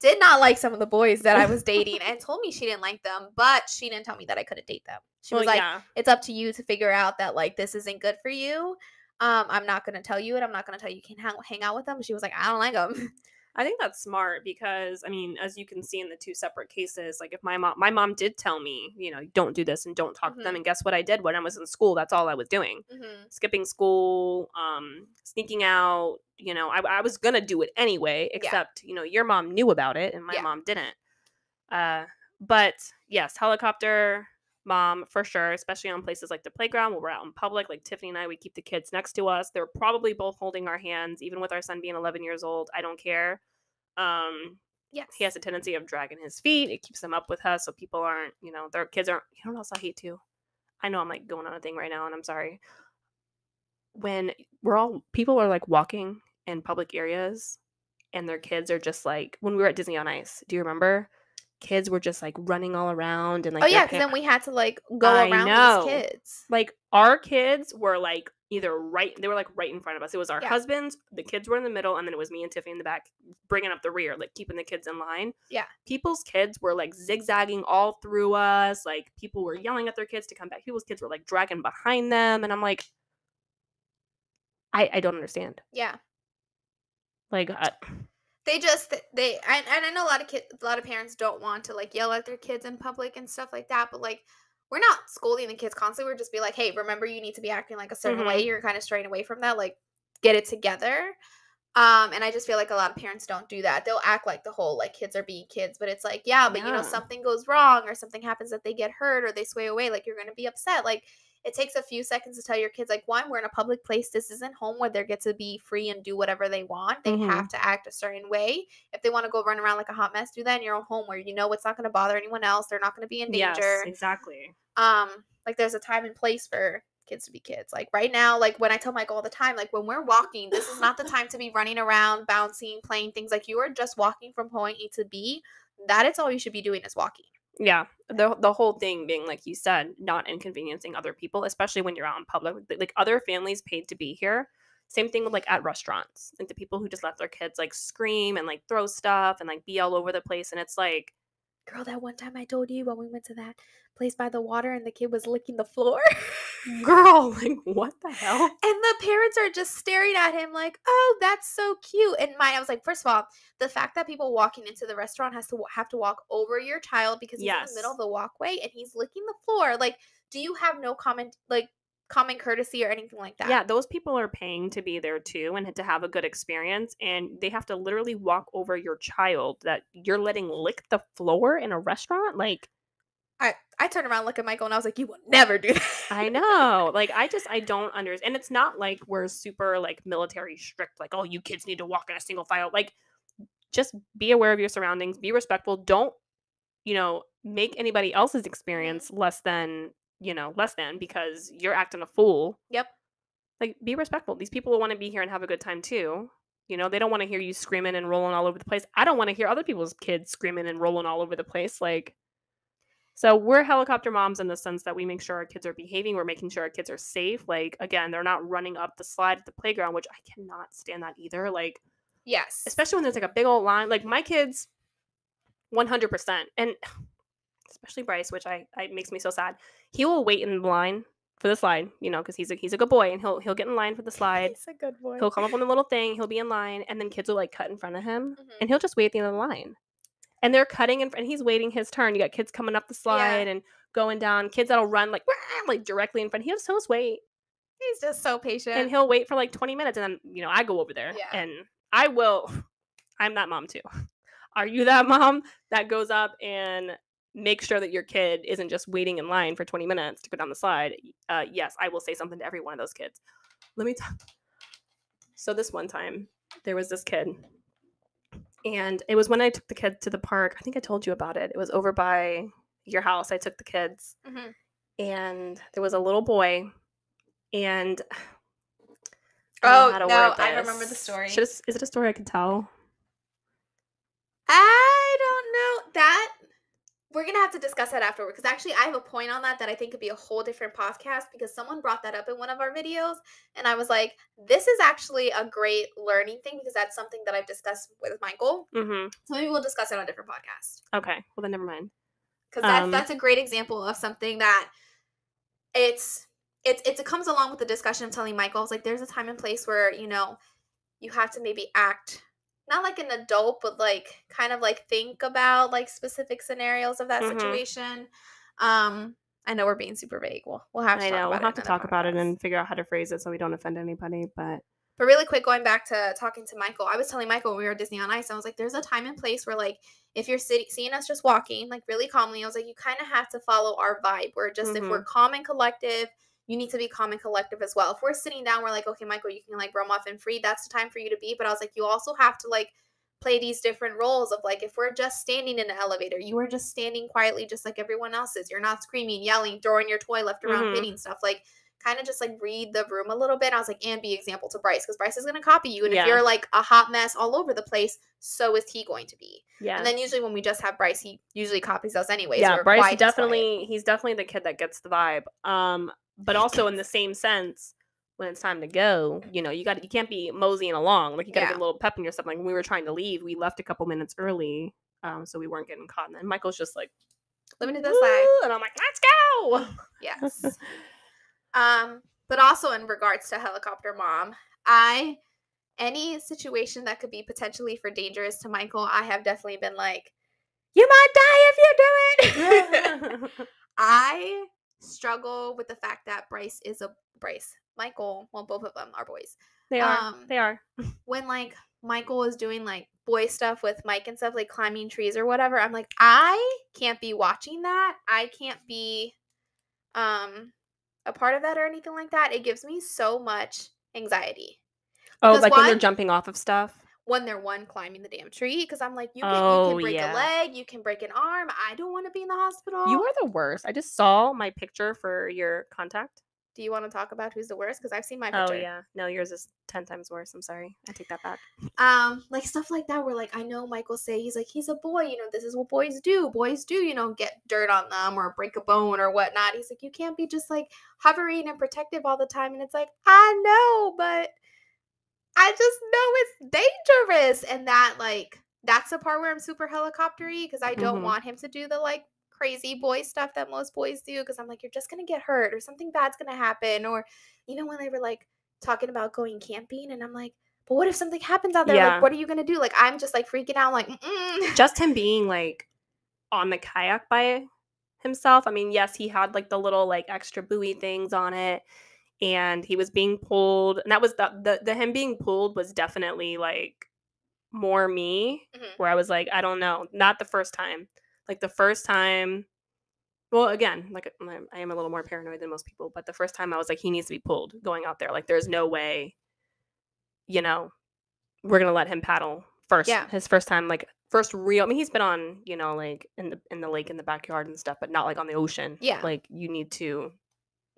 did not like some of the boys that I was dating and told me she didn't like them, but she didn't tell me that I couldn't date them. She well, was like, yeah. It's up to you to figure out that, like, this isn't good for you. Um, I'm not going to tell you it. I'm not going to tell you you can't hang out with them. She was like, I don't like them. I think that's smart because, I mean, as you can see in the two separate cases, like, if my mom, my mom did tell me, you know, don't do this and don't talk mm-hmm. to them. And guess what I did when I was in school? That's all I was doing. Mm-hmm. Skipping school, um, sneaking out, you know, I, I was going to do it anyway, except, yeah. you know, your mom knew about it and my yeah. mom didn't. Uh, but yes, helicopter mom for sure, especially on places like the playground where we're out in public. Like, Tiffany and I would keep the kids next to us. They're probably both holding our hands, even with our son being eleven years old. I don't care. Um, yes, he has a tendency of dragging his feet. It keeps him up with us, so people aren't, you know, their kids aren't. You know what else I hate too? I know I'm like going on a thing right now, and I'm sorry. When we're all people are like walking in public areas, and their kids are just like when we were at Disney on Ice. Do you remember? Kids were just like running all around and like, oh yeah, because then we had to like go I around know. These kids. Like, our kids were like either right, they were like right in front of us. It was our yeah. husbands, the kids were in the middle, and then it was me and Tiffany in the back, bringing up the rear, like keeping the kids in line. Yeah, people's kids were like zigzagging all through us. Like, people were yelling at their kids to come back. People's kids were like dragging behind them, and I'm like, I I don't understand. Yeah, like. I- They just, they, and, and I know a lot of kids, a lot of parents don't want to, like, yell at their kids in public and stuff like that, but, like, we're not scolding the kids constantly. We're just be like, hey, remember, you need to be acting, like, a certain mm-hmm. way. You're kind of straying away from that. Like, get it together. Um, and I just feel like a lot of parents don't do that. They'll act like the whole, like, kids are being kids, but it's like, yeah, but, yeah. you know, something goes wrong or something happens that they get hurt or they sway away. Like, you're going to be upset. Like, it takes a few seconds to tell your kids, like, one, we're in a public place. This isn't home where they get to be free and do whatever they want. They mm-hmm. have to act a certain way. If they want to go run around like a hot mess, do that in your own home where you know it's not going to bother anyone else. They're not going to be in danger. Yes, exactly. Um, like, there's a time and place for kids to be kids. Like, right now, like, when I tell Mike all the time, like, when we're walking, this is not the time to be running around, bouncing, playing things. Like, you are just walking from point A to B. That is all you should be doing is walking. Yeah, the the whole thing being, like you said, not inconveniencing other people, especially when you're out in public. Like, other families paid to be here. Same thing with, like, at restaurants. Like, the people who just let their kids, like, scream and, like, throw stuff and, like, be all over the place. And it's like, girl, that one time I told you when we went to that place by the water and the kid was licking the floor. Girl, like, what the hell? And the parents are just staring at him like, oh, that's so cute. And my, I was like, first of all, the fact that people walking into the restaurant has to have to walk over your child because he's yes. in the middle of the walkway and he's licking the floor. Like, do you have no common, like, common courtesy or anything like that? Yeah, those people are paying to be there too and to have a good experience, and they have to literally walk over your child that you're letting lick the floor in a restaurant. Like, I I turned around, look at Michael, and I was like, you will never do that. I know. Like, I just, I don't understand. And it's not like we're super, like, military strict, like, oh, you kids need to walk in a single file. Like, just be aware of your surroundings. Be respectful. Don't, you know, make anybody else's experience less than you know, less than because you're acting a fool. Yep. Like, be respectful. These people want to be here and have a good time too. You know, they don't want to hear you screaming and rolling all over the place. I don't want to hear other people's kids screaming and rolling all over the place. Like, so we're helicopter moms in the sense that we make sure our kids are behaving. We're making sure our kids are safe. Like, again, they're not running up the slide at the playground, which I cannot stand that either. Like, yes. Especially when there's like a big old line. Like, my kids, one hundred percent. And especially Bryce, which I, I makes me so sad. He will wait in line for the slide, you know, because he's a he's a good boy, and he'll he'll get in line for the slide. He's a good boy. He'll come up on the little thing, he'll be in line, and then kids will like cut in front of him, mm-hmm. and he'll just wait at the end of the line. And they're cutting in, and he's waiting his turn. You got kids coming up the slide yeah. and going down. Kids that'll run like like directly in front. He'll just, he'll just wait. He's just so patient. And he'll wait for like twenty minutes, and then, you know, I go over there yeah. and I will. I'm that mom too. Are you that mom that goes up and make sure that your kid isn't just waiting in line for twenty minutes to go down the slide? Uh, yes, I will say something to every one of those kids. Let me talk. So this one time there was this kid, and it was when I took the kid to the park. I think I told you about it. It was over by your house. I took the kids mm-hmm. and there was a little boy, and I oh, no, I remember the story. Should it, is it a story I could tell? I don't know that. We're going to have to discuss that afterward, because actually I have a point on that that I think could be a whole different podcast, because someone brought that up in one of our videos, and I was like, this is actually a great learning thing, because that's something that I've discussed with Michael. Mm-hmm. So maybe we'll discuss it on a different podcast. Okay. Well, then never mind. Because that's, um, that's a great example of something that it's, it's, it's, it comes along with the discussion of telling Michael, I was like, there's a time and place where, you know, you have to maybe act not like an adult, but like kind of like think about like specific scenarios of that mm-hmm. situation. Um, I know we're being super vague. We'll we'll have to I talk know. About we'll it. We'll have to talk podcast. About it and figure out how to phrase it so we don't offend anybody. But but really quick, going back to talking to Michael, I was telling Michael when we were at Disney on Ice, I was like, there's a time and place where like if you're sitting, seeing us just walking like really calmly, I was like, you kind of have to follow our vibe. We're just mm-hmm. if we're calm and collective, you need to be calm and collective as well. If we're sitting down, we're like, okay, Michael, you can like roam off and free. That's the time for you to be. But I was like, you also have to like play these different roles of like, if we're just standing in an elevator, you are just standing quietly, just like everyone else is. You're not screaming, yelling, throwing your toy left around, mm-hmm. hitting stuff. Like kind of just like read the room a little bit. I was like, and be example to Bryce, because Bryce is going to copy you. And yeah. if you're like a hot mess all over the place, so is he going to be. Yeah. And then usually when we just have Bryce, he usually copies us anyways. Yeah, Bryce definitely, he's definitely the kid that gets the vibe. Um, But also in the same sense, when it's time to go, you know, you got you can't be moseying along. Like, you got to yeah. get a little pep in yourself. Like, when we were trying to leave, we left a couple minutes early, um, so we weren't getting caught. And then Michael's just like, let me do this slide. And I'm like, let's go. Yes. um, but also in regards to Helicopter Mom, I any situation that could be potentially for dangerous to Michael, I have definitely been like, you might die if you do it. I struggle with the fact that Bryce is a Bryce Michael well both of them are boys they are um, they are when like Michael is doing like boy stuff with Mike and stuff, like climbing trees or whatever, I'm like, I can't be watching that. I can't be um a part of that or anything like that. It gives me so much anxiety. Oh, because like when they're jumping off of stuff, when they're one climbing the damn tree, because I'm like, you can, oh, you can break yeah. a leg, you can break an arm. I don't want to be in the hospital. You are the worst. I just saw my picture for your contact. Do you want to talk about who's the worst? Because I've seen my picture. Oh, yeah. No, yours is ten times worse. I'm sorry. I take that back. Um, like stuff like that where, like, I know Michael say, he's like, he's a boy. You know, this is what boys do. Boys do, you know, get dirt on them or break a bone or whatnot. He's like, you can't be just, like, hovering and protective all the time. And it's like, I know, but I just know it's dangerous. And that, like, that's the part where I'm super helicoptery, because I don't mm-hmm. want him to do the, like, crazy boy stuff that most boys do, because I'm like, you're just going to get hurt or something bad's going to happen. Or even when they were, like, talking about going camping, and I'm like, but what if something happens out there? Yeah. Like, what are you going to do? Like, I'm just, like, freaking out. I'm like, mm-mm. Just him being, like, on the kayak by himself. I mean, yes, he had, like, the little, like, extra buoy things on it. And he was being pulled, and that was the, the, the him being pulled was definitely, like, more me, mm-hmm. where I was like, I don't know. Not the first time. Like, the first time, well, again, like, I am a little more paranoid than most people, but the first time I was like, he needs to be pulled going out there. Like, there's no way, you know, we're going to let him paddle first. Yeah. His first time, like, first real, I mean, he's been on, you know, like, in the in the lake in the backyard and stuff, but not, like, on the ocean. Yeah. Like, you need to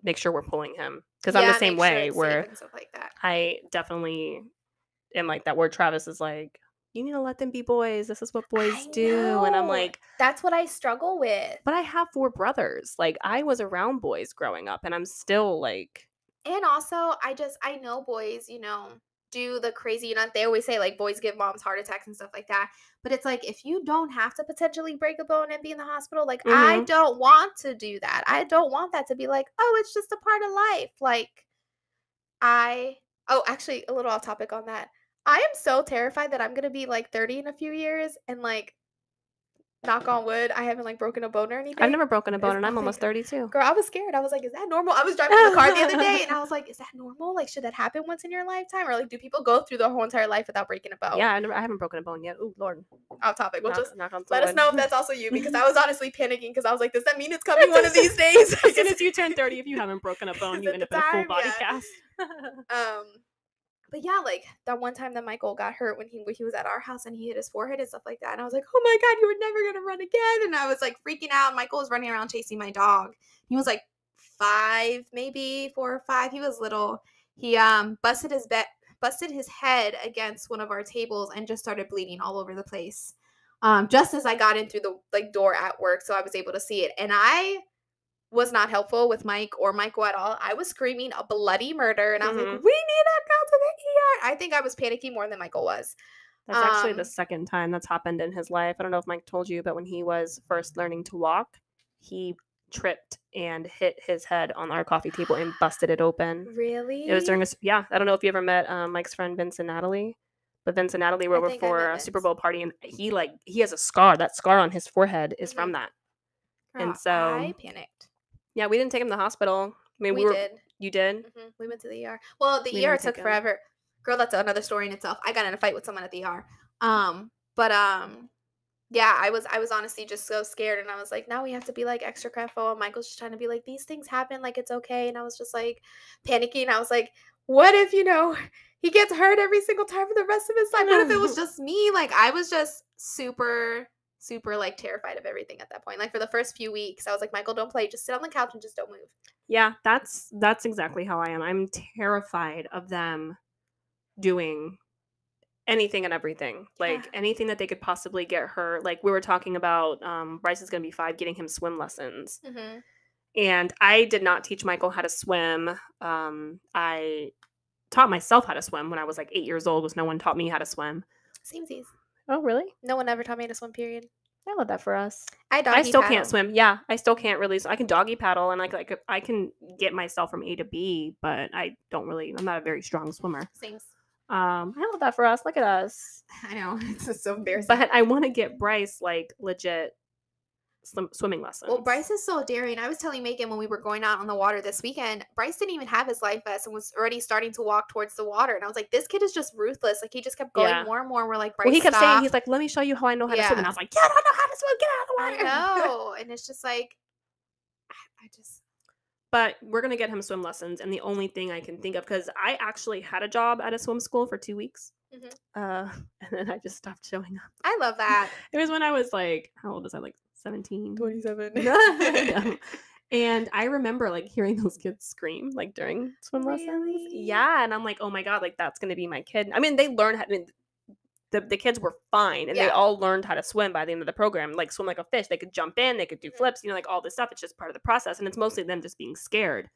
make sure we're pulling him, because yeah, I'm the same way sure where like that. I definitely am like that, where Travis is like, you need to let them be boys. This is what boys I do. Know. And I'm like, that's what I struggle with. But I have four brothers. Like, I was around boys growing up, and I'm still like. And also I just, I know boys, you know, do the crazy, you know, they always say like boys give moms heart attacks and stuff like that. But it's like, if you don't have to potentially break a bone and be in the hospital, like mm-hmm. I don't want to do that. I don't want that to be like, oh, it's just a part of life. Like I, oh, actually a little off topic on that. I am so terrified that I'm going to be like thirty in a few years and like, knock on wood, I haven't like broken a bone or anything. I've never broken a bone, and I'm almost thirty-two. Girl, I was scared. I was like, is that normal? I was driving in the car the other day and I was like, is that normal? Like, should that happen once in your lifetime? Or like, do people go through their whole entire life without breaking a bone? Yeah, I, never, I haven't broken a bone yet. Ooh, Lord. Off topic. We'll knock, just knock on let us know if that's also you, because I was honestly panicking because I was like, does that mean it's coming one of these days? As soon as you turn thirty, if you haven't broken a bone, you end up in a full body cast. um, But yeah, like that one time that Michael got hurt when he when he was at our house and he hit his forehead and stuff like that. And I was like, oh my God, you were never going to run again. And I was like freaking out. Michael was running around chasing my dog. He was like five, maybe four or five. He was little. He um busted his be- busted his head against one of our tables and just started bleeding all over the place. Um, just as I got in through the like door at work, so I was able to see it. And I was not helpful with Mike or Michael at all. I was screaming a bloody murder, and I was mm-hmm. like, we need to go to the E R. I think I was panicking more than Michael was. That's um, actually the second time that's happened in his life. I don't know if Mike told you, but when he was first learning to walk, he tripped and hit his head on our coffee table and busted it open. Really? It was during a – yeah. I don't know if you ever met um, Mike's friend Vincent Natalie. But Vince and Natalie were over for a Super Bowl party, and he like he has a scar. That scar on his forehead is mm-hmm. from that. Oh, and so – I panicked. Yeah, we didn't take him to the hospital. I mean, we, we were, did. You did? Mm-hmm. We went to the E R. Well, the we E R took forever. Him. Girl, that's another story in itself. I got in a fight with someone at the E R. Um, but um, yeah, I was I was honestly just so scared, and I was like, now we have to be like extra careful. And Michael's just trying to be like, these things happen, like it's okay. And I was just like panicking. I was like, what if you know he gets hurt every single time for the rest of his life? What if it was just me? Like I was just super. super like terrified of everything at that point. Like for the first few weeks I was like, Michael, don't play, just sit on the couch and just don't move. Yeah, that's that's exactly how I am. I'm terrified of them doing anything and everything, like yeah. anything that they could possibly get hurt. Like we were talking about um Bryce is gonna be five, getting him swim lessons. Mm-hmm. And I did not teach Michael how to swim. um I taught myself how to swim when I was like eight years old, because no one taught me how to swim. Samesies. Oh, really? No one ever taught me how to swim, period. I love that for us. I doggy I still paddle. Can't swim. Yeah, I still can't really. So I can doggy paddle, and I, like, I can get myself from A to B, but I don't really. I'm not a very strong swimmer. Same. Um, I love that for us. Look at us. I know. It's just so embarrassing. But I want to get Bryce, like, legit sw- swimming lessons. Well, Bryce is so daring. I was telling Megan when we were going out on the water this weekend, Bryce didn't even have his life vest and was already starting to walk towards the water. And I was like, this kid is just ruthless. Like, he just kept going yeah. more and more. We're like, Bryce, well, he kept stop. saying, he's like, let me show you how I know how yeah. to swim. And I was like, yeah, I don't know how to swim. Get out of the water. I know. And it's just like, I, I just. But we're going to get him swim lessons. And the only thing I can think of, because I actually had a job at a swim school for two weeks. Mm-hmm. Uh, and then I just stopped showing up. I love that. It was when I was like, how old was I? Like, seventeen twenty-seven No. And I remember like hearing those kids scream like during swim really? lessons. Yeah. And I'm like, oh my God, like that's going to be my kid. I mean, they learned how I mean, the, the kids were fine, and yeah. they all learned how to swim by the end of the program, like swim like a fish. They could jump in, they could do flips, you know, like all this stuff. It's just part of the process. And it's mostly them just being scared.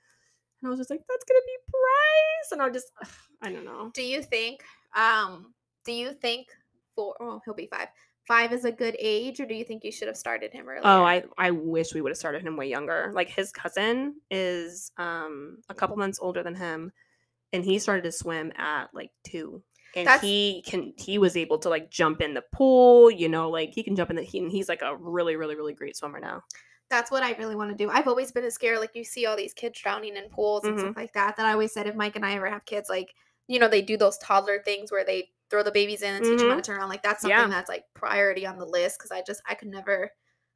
And I was just like, that's going to be Bryce. And I'll just, ugh, I don't know. Do you think, um, do you think for, oh, he'll be five. Five is a good age, or do you think you should have started him earlier? Oh, I, I wish we would have started him way younger. Like, his cousin is um a couple months older than him, and he started to swim at, like, two. And That's... he can he was able to, like, jump in the pool, you know, like, he can jump in the he, – and he's, like, a really, really, really great swimmer now. That's what I really want to do. I've always been scared. Like, you see all these kids drowning in pools and mm-hmm. stuff like that. That I always said if Mike and I ever have kids, like, you know, they do those toddler things where they – throw the babies in and teach mm-hmm. them how to turn around. Like, that's something yeah. that's, like, priority on the list, because I just – I could never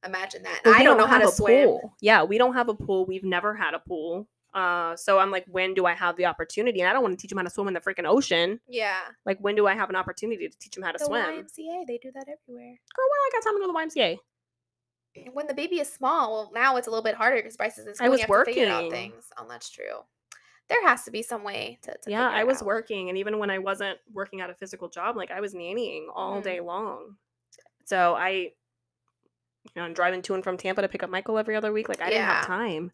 imagine that. Well, I don't, don't know how to swim. Pool. Yeah, we don't have a pool. We've never had a pool. Uh, so I'm like, when do I have the opportunity? And I don't want to teach them how to swim in the freaking ocean. Yeah. Like, when do I have an opportunity to teach them how to the swim? Y M C A, they do that everywhere. Girl, when I got time to go to the Y M C A? When the baby is small, well, now it's a little bit harder because Bryce is in school. I was you have working. To figure out things. Oh, that's true. There has to be some way to, to yeah, I was out. working. And even when I wasn't working at a physical job, like I was nannying all mm. day long. So I, you know, I'm driving to and from Tampa to pick up Michael every other week. Like I yeah. didn't have time.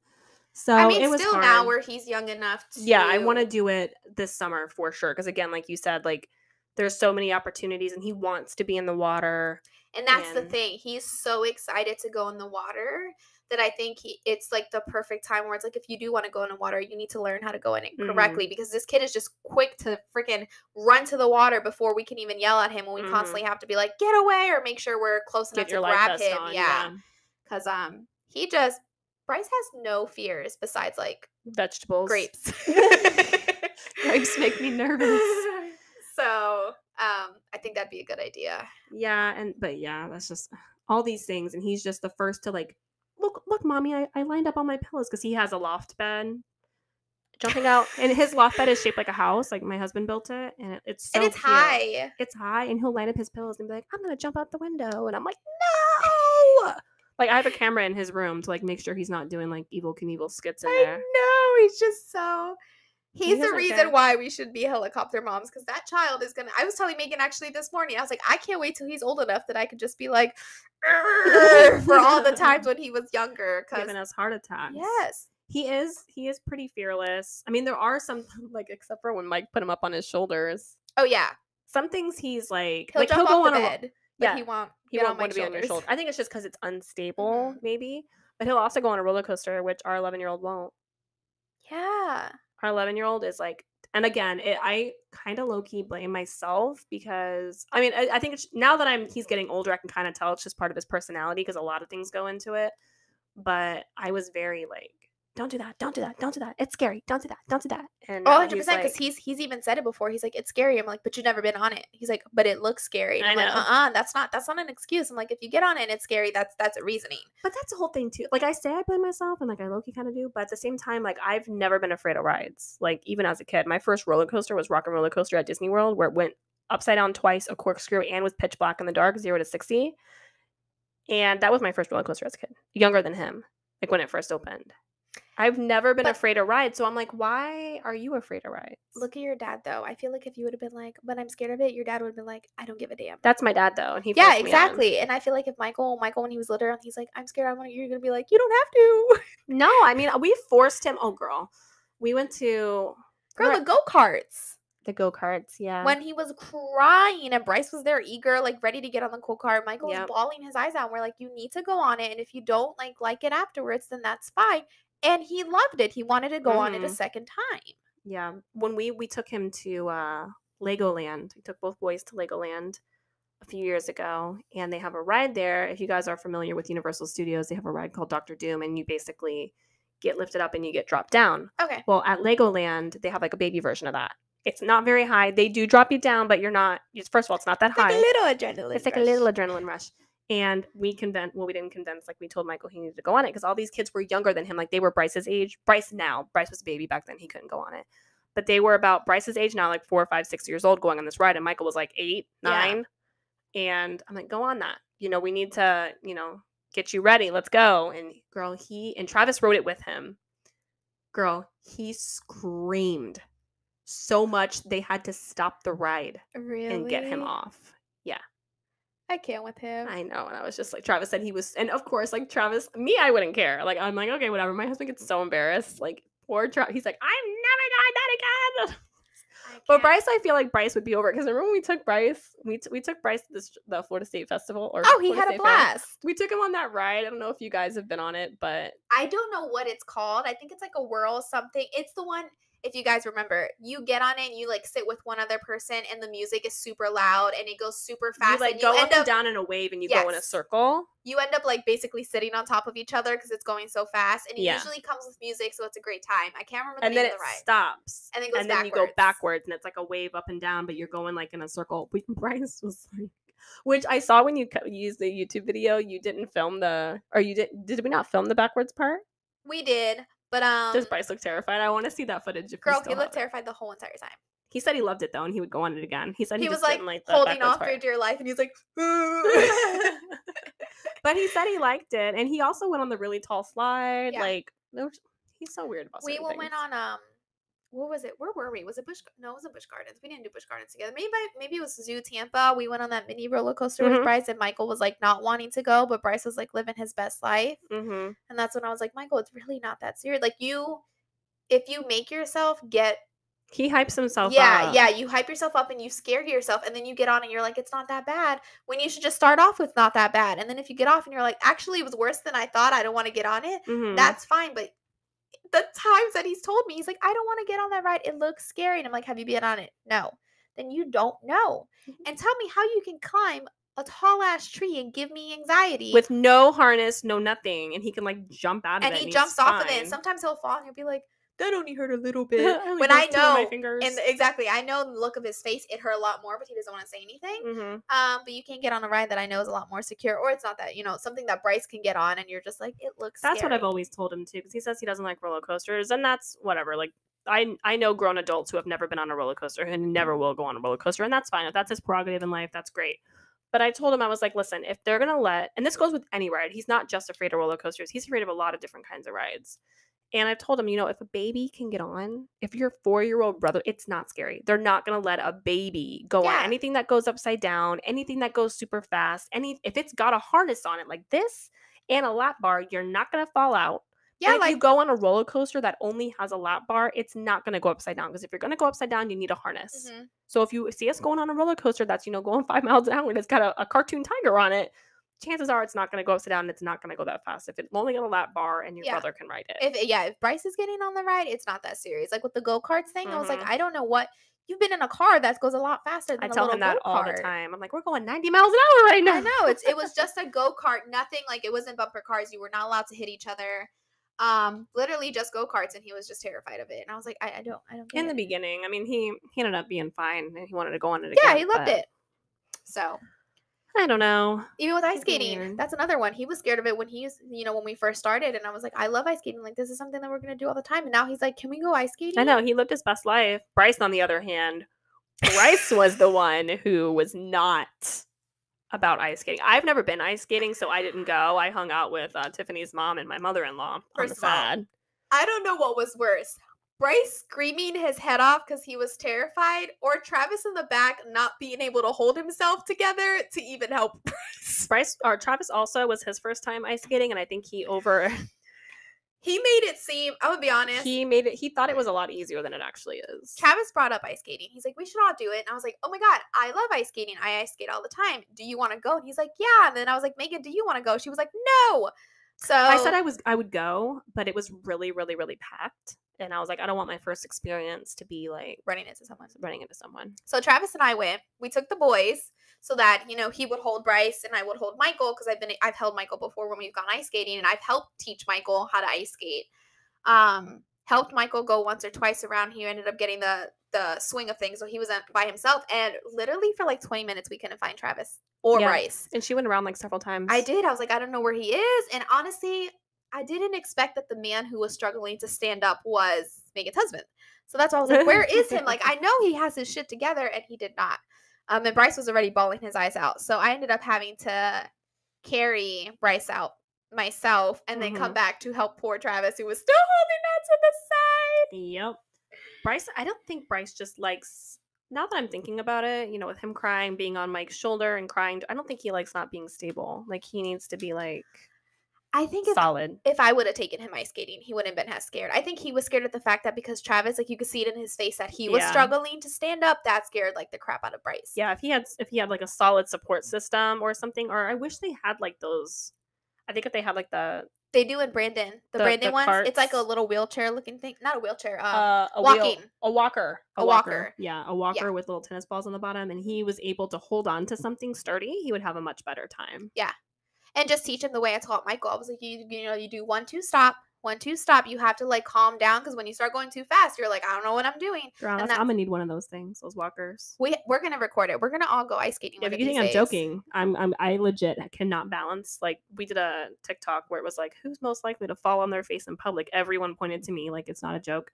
So I mean, it was still hard. Now where he's young enough to. Yeah, I want to do it this summer for sure. Because again, like you said, like there's so many opportunities, and he wants to be in the water. And that's and... the thing. He's so excited to go in the water that I think he, it's like the perfect time where it's like, if you do want to go in the water, you need to learn how to go in it correctly. Mm-hmm. Because this kid is just quick to freaking run to the water before we can even yell at him. And we mm-hmm. constantly have to be like, get away, or make sure we're close enough get to grab him. On, yeah. Because yeah. um, he just, Bryce has no fears besides like vegetables, grapes. Grapes make me nervous. So um, I think that'd be a good idea. Yeah. And, but yeah, that's just all these things. And he's just the first to like, look, look, mommy, I, I lined up all my pillows, because he has a loft bed. Jumping out. And his loft bed is shaped like a house. Like, my husband built it. And it, it's so And it's cute. high. It's high. And he'll line up his pillows and be like, I'm going to jump out the window. And I'm like, no. Like, I have a camera in his room to, like, make sure he's not doing, like, Evel Knievel skits in there. I know. He's just so... He's he the reason care. why we should be helicopter moms, because that child is going to... I was telling Megan actually this morning. I was like, I can't wait till he's old enough that I could just be like... for all the times when he was younger. Cause... Giving us heart attacks. Yes. He is He is pretty fearless. I mean, there are some... Like, except for when Mike put him up on his shoulders. Oh, yeah. Some things he's like... He'll like, jump he'll off go the on bed, a, but yeah, he won't He won't want to shoulders. be on your shoulder. I think it's just because it's unstable, mm-hmm. maybe. But he'll also go on a roller coaster, which our eleven-year-old won't. Yeah. Our eleven-year-old is like, and again, it, I kind of low-key blame myself because, I mean, I, I think it's, now that I'm he's getting older, I can kind of tell it's just part of his personality because a lot of things go into it. But I was very like, don't do that, don't do that, don't do that. It's scary, don't do that, don't do that. And oh, one hundred percent, because he's, like, he's he's even said it before. He's like, it's scary. I'm like, but you've never been on it. He's like, but it looks scary. And I'm I know. like, uh-uh, that's not, that's not an excuse. I'm like, if you get on it and it's scary, that's that's a reasoning. But that's the whole thing, too. Like, I say I blame myself, and, like, I low-key kind of do. But at the same time, like, I've never been afraid of rides. Like, even as a kid. My first roller coaster was Rockin' Roller Coaster at Disney World, where it went upside down twice, a corkscrew, and was pitch black in the dark, zero to sixty. And that was my first roller coaster as a kid. Younger than him. Like, when it first opened. I've never been but, afraid of rides, so I'm like, why are you afraid of rides? Look at your dad, though. I feel like if you would have been like, but I'm scared of it, your dad would have been like, I don't give a damn. That's my dad, though. And he yeah, exactly. Me and I feel like if Michael, Michael, when he was little, and he's like, I'm scared, I want to, you're going to be like, you don't have to. No, I mean, we forced him. Oh, girl. We went to. Girl, the go-karts. The go-karts, yeah. When he was crying and Bryce was there eager, like ready to get on the go-kart. Michael yep. was bawling his eyes out. We're like, you need to go on it. And if you don't like like it afterwards, then that's fine. And he loved it. He wanted to go mm-hmm. on it a second time. Yeah. When we, we took him to uh, Legoland, we took both boys to Legoland a few years ago, and they have a ride there. If you guys are familiar with Universal Studios, they have a ride called Doctor Doom, and you basically get lifted up and you get dropped down. Okay. Well, at Legoland, they have like a baby version of that. It's not very high. They do drop you down, but you're not – first of all, it's not that it's high. It's like a little adrenaline It's like rush. a little adrenaline rush. And we convinced, well, we didn't convince, like, we told Michael he needed to go on it because all these kids were younger than him. Like, they were Bryce's age. Bryce now. Bryce was a baby back then. He couldn't go on it. But they were about Bryce's age now, like four or five, six years old going on this ride. And Michael was, like, eight, nine. Yeah. And I'm like, go on that. You know, we need to, you know, get you ready. Let's go. And, girl, he, and Travis rode it with him. Girl, he screamed so much they had to stop the ride. Really? And get him off. Yeah. I can't with him. I know. And I was just like, Travis said he was, and of course, like Travis, me, I wouldn't care. Like, I'm like, okay, whatever. My husband gets so embarrassed. Like, poor Travis. He's like, I'm never doing that again. But Bryce, I feel like Bryce would be over it. Because remember when we took Bryce, we t- we took Bryce to this, the Florida State Festival. Or oh, he Florida had State a blast. Fest. We took him on that ride. I don't know if you guys have been on it, but. I don't know what it's called. I think it's like a whirl something. It's the one. If you guys remember, you get on it and you, like, sit with one other person and the music is super loud and it goes super fast. You, like, and you go end up and down in a wave and you yes. go in a circle. You end up, like, basically sitting on top of each other because it's going so fast. And it yeah. usually comes with music, so it's a great time. I can't remember the and name of the ride. And then it stops. And then it goes and backwards. And then you go backwards and it's, like, a wave up and down, but you're going, like, in a circle. But Bryce was like... Which I saw when you used the YouTube video. You didn't film the... Or you did... Did we not film the backwards part? We did. But um, does Bryce look terrified? I want to see that footage. If girl, he looked terrified the whole entire time. He said he loved it though, and he would go on it again. He said he, he was just like, like holding off for dear life, and he's like, but he said he liked it, and he also went on the really tall slide. Yeah. Like, no, he's so weird about. We went on um, what was it? Where were we? Was it Bush? No, it wasn't Bush Gardens. We didn't do Bush Gardens together. Maybe maybe it was Zoo Tampa. We went on that mini roller coaster mm-hmm. with Bryce, and Michael was like not wanting to go, but Bryce was like living his best life. Mm-hmm. And that's when I was like, Michael, it's really not that serious. Like you, if you make yourself get. He hypes himself yeah, up. Yeah, yeah. You hype yourself up and you scare yourself, and then you get on and you're like, it's not that bad. When you should just start off with not that bad. And then if you get off and you're like, actually, it was worse than I thought. I don't want to get on it. Mm-hmm. That's fine. But the times that he's told me, he's like, I don't want to get on that ride. It looks scary. And I'm like, have you been on it? No. Then you don't know. Mm-hmm. And tell me how you can climb a tall-ass tree and give me anxiety. With no harness, no nothing. And he can, like, jump out of and it. He and he jumps off fine. Of it. And sometimes he'll fall and he'll be like, that only hurt a little bit. I when I know, my fingers. And exactly, I know the look of his face, it hurt a lot more, but he doesn't want to say anything. Mm-hmm. Um, but you can't get on a ride that I know is a lot more secure, or it's not that, you know, something that Bryce can get on, and you're just like, it looks That's scary. What I've always told him, too, because he says he doesn't like roller coasters, and that's whatever. Like, I I know grown adults who have never been on a roller coaster and never will go on a roller coaster, and that's fine. If that's his prerogative in life, that's great. But I told him, I was like, listen, if they're going to let, and this goes with any ride, he's not just afraid of roller coasters, he's afraid of a lot of different kinds of rides. And I've told him, you know, if a baby can get on, if your four-year-old brother, it's not scary. They're not going to let a baby go yeah. on anything that goes upside down, anything that goes super fast. Any if it's got a harness on it like this and a lap bar, you're not going to fall out. Yeah, if like, you go on a roller coaster that only has a lap bar, it's not going to go upside down. Because if you're going to go upside down, you need a harness. Mm-hmm. So if you see us going on a roller coaster that's, you know, going five miles an hour and it's got a, a cartoon tiger on it, chances are it's not going to go upside down and it's not going to go that fast. If it's only got a lap bar and your yeah. brother can ride it. If, yeah, if Bryce is getting on the ride, it's not that serious. Like with the go-karts thing, mm-hmm. I was like, I don't know what. You've been in a car that goes a lot faster than I a little go-kart. I tell him that all the time. I'm like, we're going ninety miles an hour right now. I know. It's, it was just a go-kart. Nothing. Like it wasn't bumper cars. You were not allowed to hit each other. Um, literally just go-karts, and he was just terrified of it. And I was like, I, I don't I don't get in it. The beginning. I mean, he, he ended up being fine, and he wanted to go on it again. Yeah, he loved but... it. So... I don't know. Even with ice skating, mm-hmm. that's another one. He was scared of it when he's, you know, when we first started, and I was like, I love ice skating. Like, this is something that we're going to do all the time. And now he's like, can we go ice skating? I know. He lived his best life. Bryce, on the other hand, Bryce was the one who was not about ice skating. I've never been ice skating, so I didn't go. I hung out with uh, Tiffany's mom and my mother-in-law on the side. I don't know what was worse. Bryce screaming his head off because he was terrified, or Travis in the back not being able to hold himself together to even help Bryce. Bryce or Travis also was his first time ice skating, and I think he over. He made it seem, I'm gonna be honest. He made it, he thought it was a lot easier than it actually is. Travis brought up ice skating. He's like, we should all do it. And I was like, oh my God, I love ice skating. I ice skate all the time. Do you want to go? And he's like, yeah. And then I was like, Megan, do you want to go? She was like, no. So I said I was I would go, but it was really, really, really packed. And I was like, I don't want my first experience to be like running into someone. Running into someone. So Travis and I went. We took the boys so that, you know, he would hold Bryce and I would hold Michael, because I've been I've held Michael before when we've gone ice skating, and I've helped teach Michael how to ice skate. Um, helped Michael go once or twice around. He ended up getting the the swing of things, so he was by himself. And literally for like twenty minutes, we couldn't find Travis or yeah. Bryce. And she went around like several times. I did. I was like, I don't know where he is. And honestly, I didn't expect that the man who was struggling to stand up was Megan's husband. So that's why I was like, where is him? Like, I know he has his shit together, and he did not. Um, and Bryce was already bawling his eyes out. So I ended up having to carry Bryce out myself and then mm-hmm. come back to help poor Travis, who was still holding on to the side. Yep. Bryce, I don't think Bryce just likes, now that I'm thinking about it, you know, with him crying, being on Mike's shoulder and crying, I don't think he likes not being stable. Like, he needs to be like... I think if, Solid. if I would have taken him ice skating, he wouldn't have been as scared. I think he was scared of the fact that because Travis, like you could see it in his face that he was yeah. struggling to stand up, that scared like the crap out of Bryce. Yeah, if he had if he had like a solid support system or something, or I wish they had like those. I think if they had like the they do in Brandon, the, the Brandon the ones. Carts. It's like a little wheelchair looking thing, not a wheelchair, um, uh, a walking, wheel, a walker, a, a walker. walker, yeah, a walker yeah. with little tennis balls on the bottom, and he was able to hold on to something sturdy. He would have a much better time. Yeah. And just teach him the way I taught Michael. I was like, you, you know, you do one, two, stop, one, two, stop. You have to, like, calm down, because when you start going too fast, you're like, I don't know what I'm doing. Girl, and I'm going to need one of those things, those walkers. We, we're going to record it. We're going to all go ice skating. Yeah, if you think I'm joking, I'm, I'm, I legit cannot balance. Like, we did a TikTok where it was like, who's most likely to fall on their face in public? Everyone pointed to me like it's not a joke.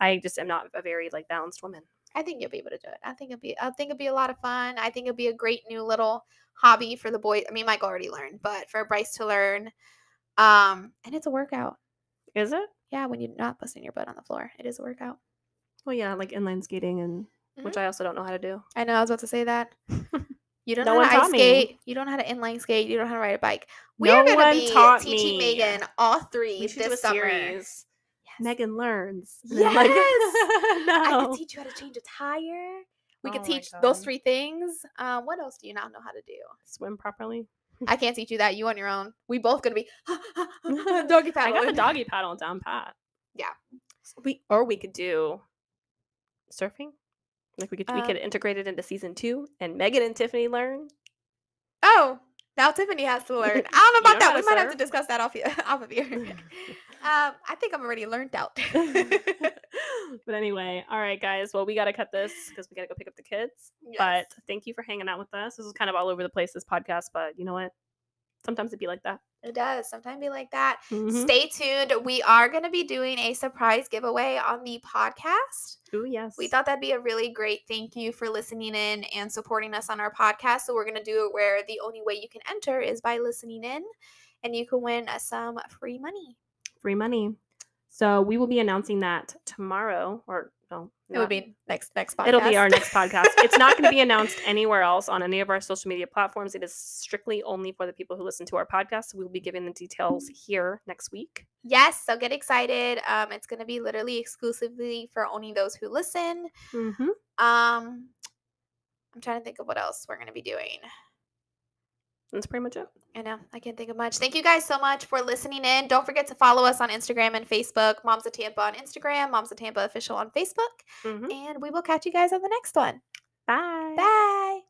I just am not a very, like, balanced woman. I think you'll be able to do it. I think it'll be I think it'll be a lot of fun. I think it'll be a great new little hobby for the boys. I mean, Mike already learned, but for Bryce to learn. Um, and it's a workout. Is it? Yeah, when you're not busting your butt on the floor. It is a workout. Well, yeah, like inline skating, and mm-hmm. which I also don't know how to do. I know. I was about to say that. You don't no know how to ice skate. Me. You don't know how to inline skate. You don't know how to ride a bike. We no are going to be teaching me. Megan all three we this summer. Yes. Megan learns. Yes. Like, no. I could teach you how to change a tire. We could oh teach those three things. Um, what else do you not know how to do? Swim properly. I can't teach you that. You on your own. We both going to be doggy paddle. I got the doggy paddle down pat. Yeah. So we or we could do surfing. Like we could um, we could integrate it into season two, and Megan and Tiffany learn. Oh, now Tiffany has to learn. I don't know about that. We might serve. have to discuss that off, you, off of here. um, I think I'm already learned out. But anyway, all right, guys. Well, we got to cut this because we got to go pick up the kids. Yes. But thank you for hanging out with us. This is kind of all over the place, this podcast, but you know what? Sometimes it'd be like that. It does. Sometimes be like that. Mm-hmm. Stay tuned. We are going to be doing a surprise giveaway on the podcast. Oh, yes. We thought that'd be a really great thank you for listening in and supporting us on our podcast. So we're going to do it where the only way you can enter is by listening in, and you can win some free money. Free money. So we will be announcing that tomorrow, or no. It will be next next podcast. It'll be our next podcast. It's not going to be announced anywhere else on any of our social media platforms. It is strictly only for the people who listen to our podcast. So we will be giving the details here next week. Yes, so get excited. Um, it's going to be literally exclusively for only those who listen. Mm-hmm. Um, I'm trying to think of what else we're going to be doing. That's pretty much it. I know. I can't think of much. Thank you guys so much for listening in. Don't forget to follow us on Instagram and Facebook. Moms of Tampa on Instagram. Moms of Tampa Official on Facebook. Mm-hmm. And we will catch you guys on the next one. Bye. Bye.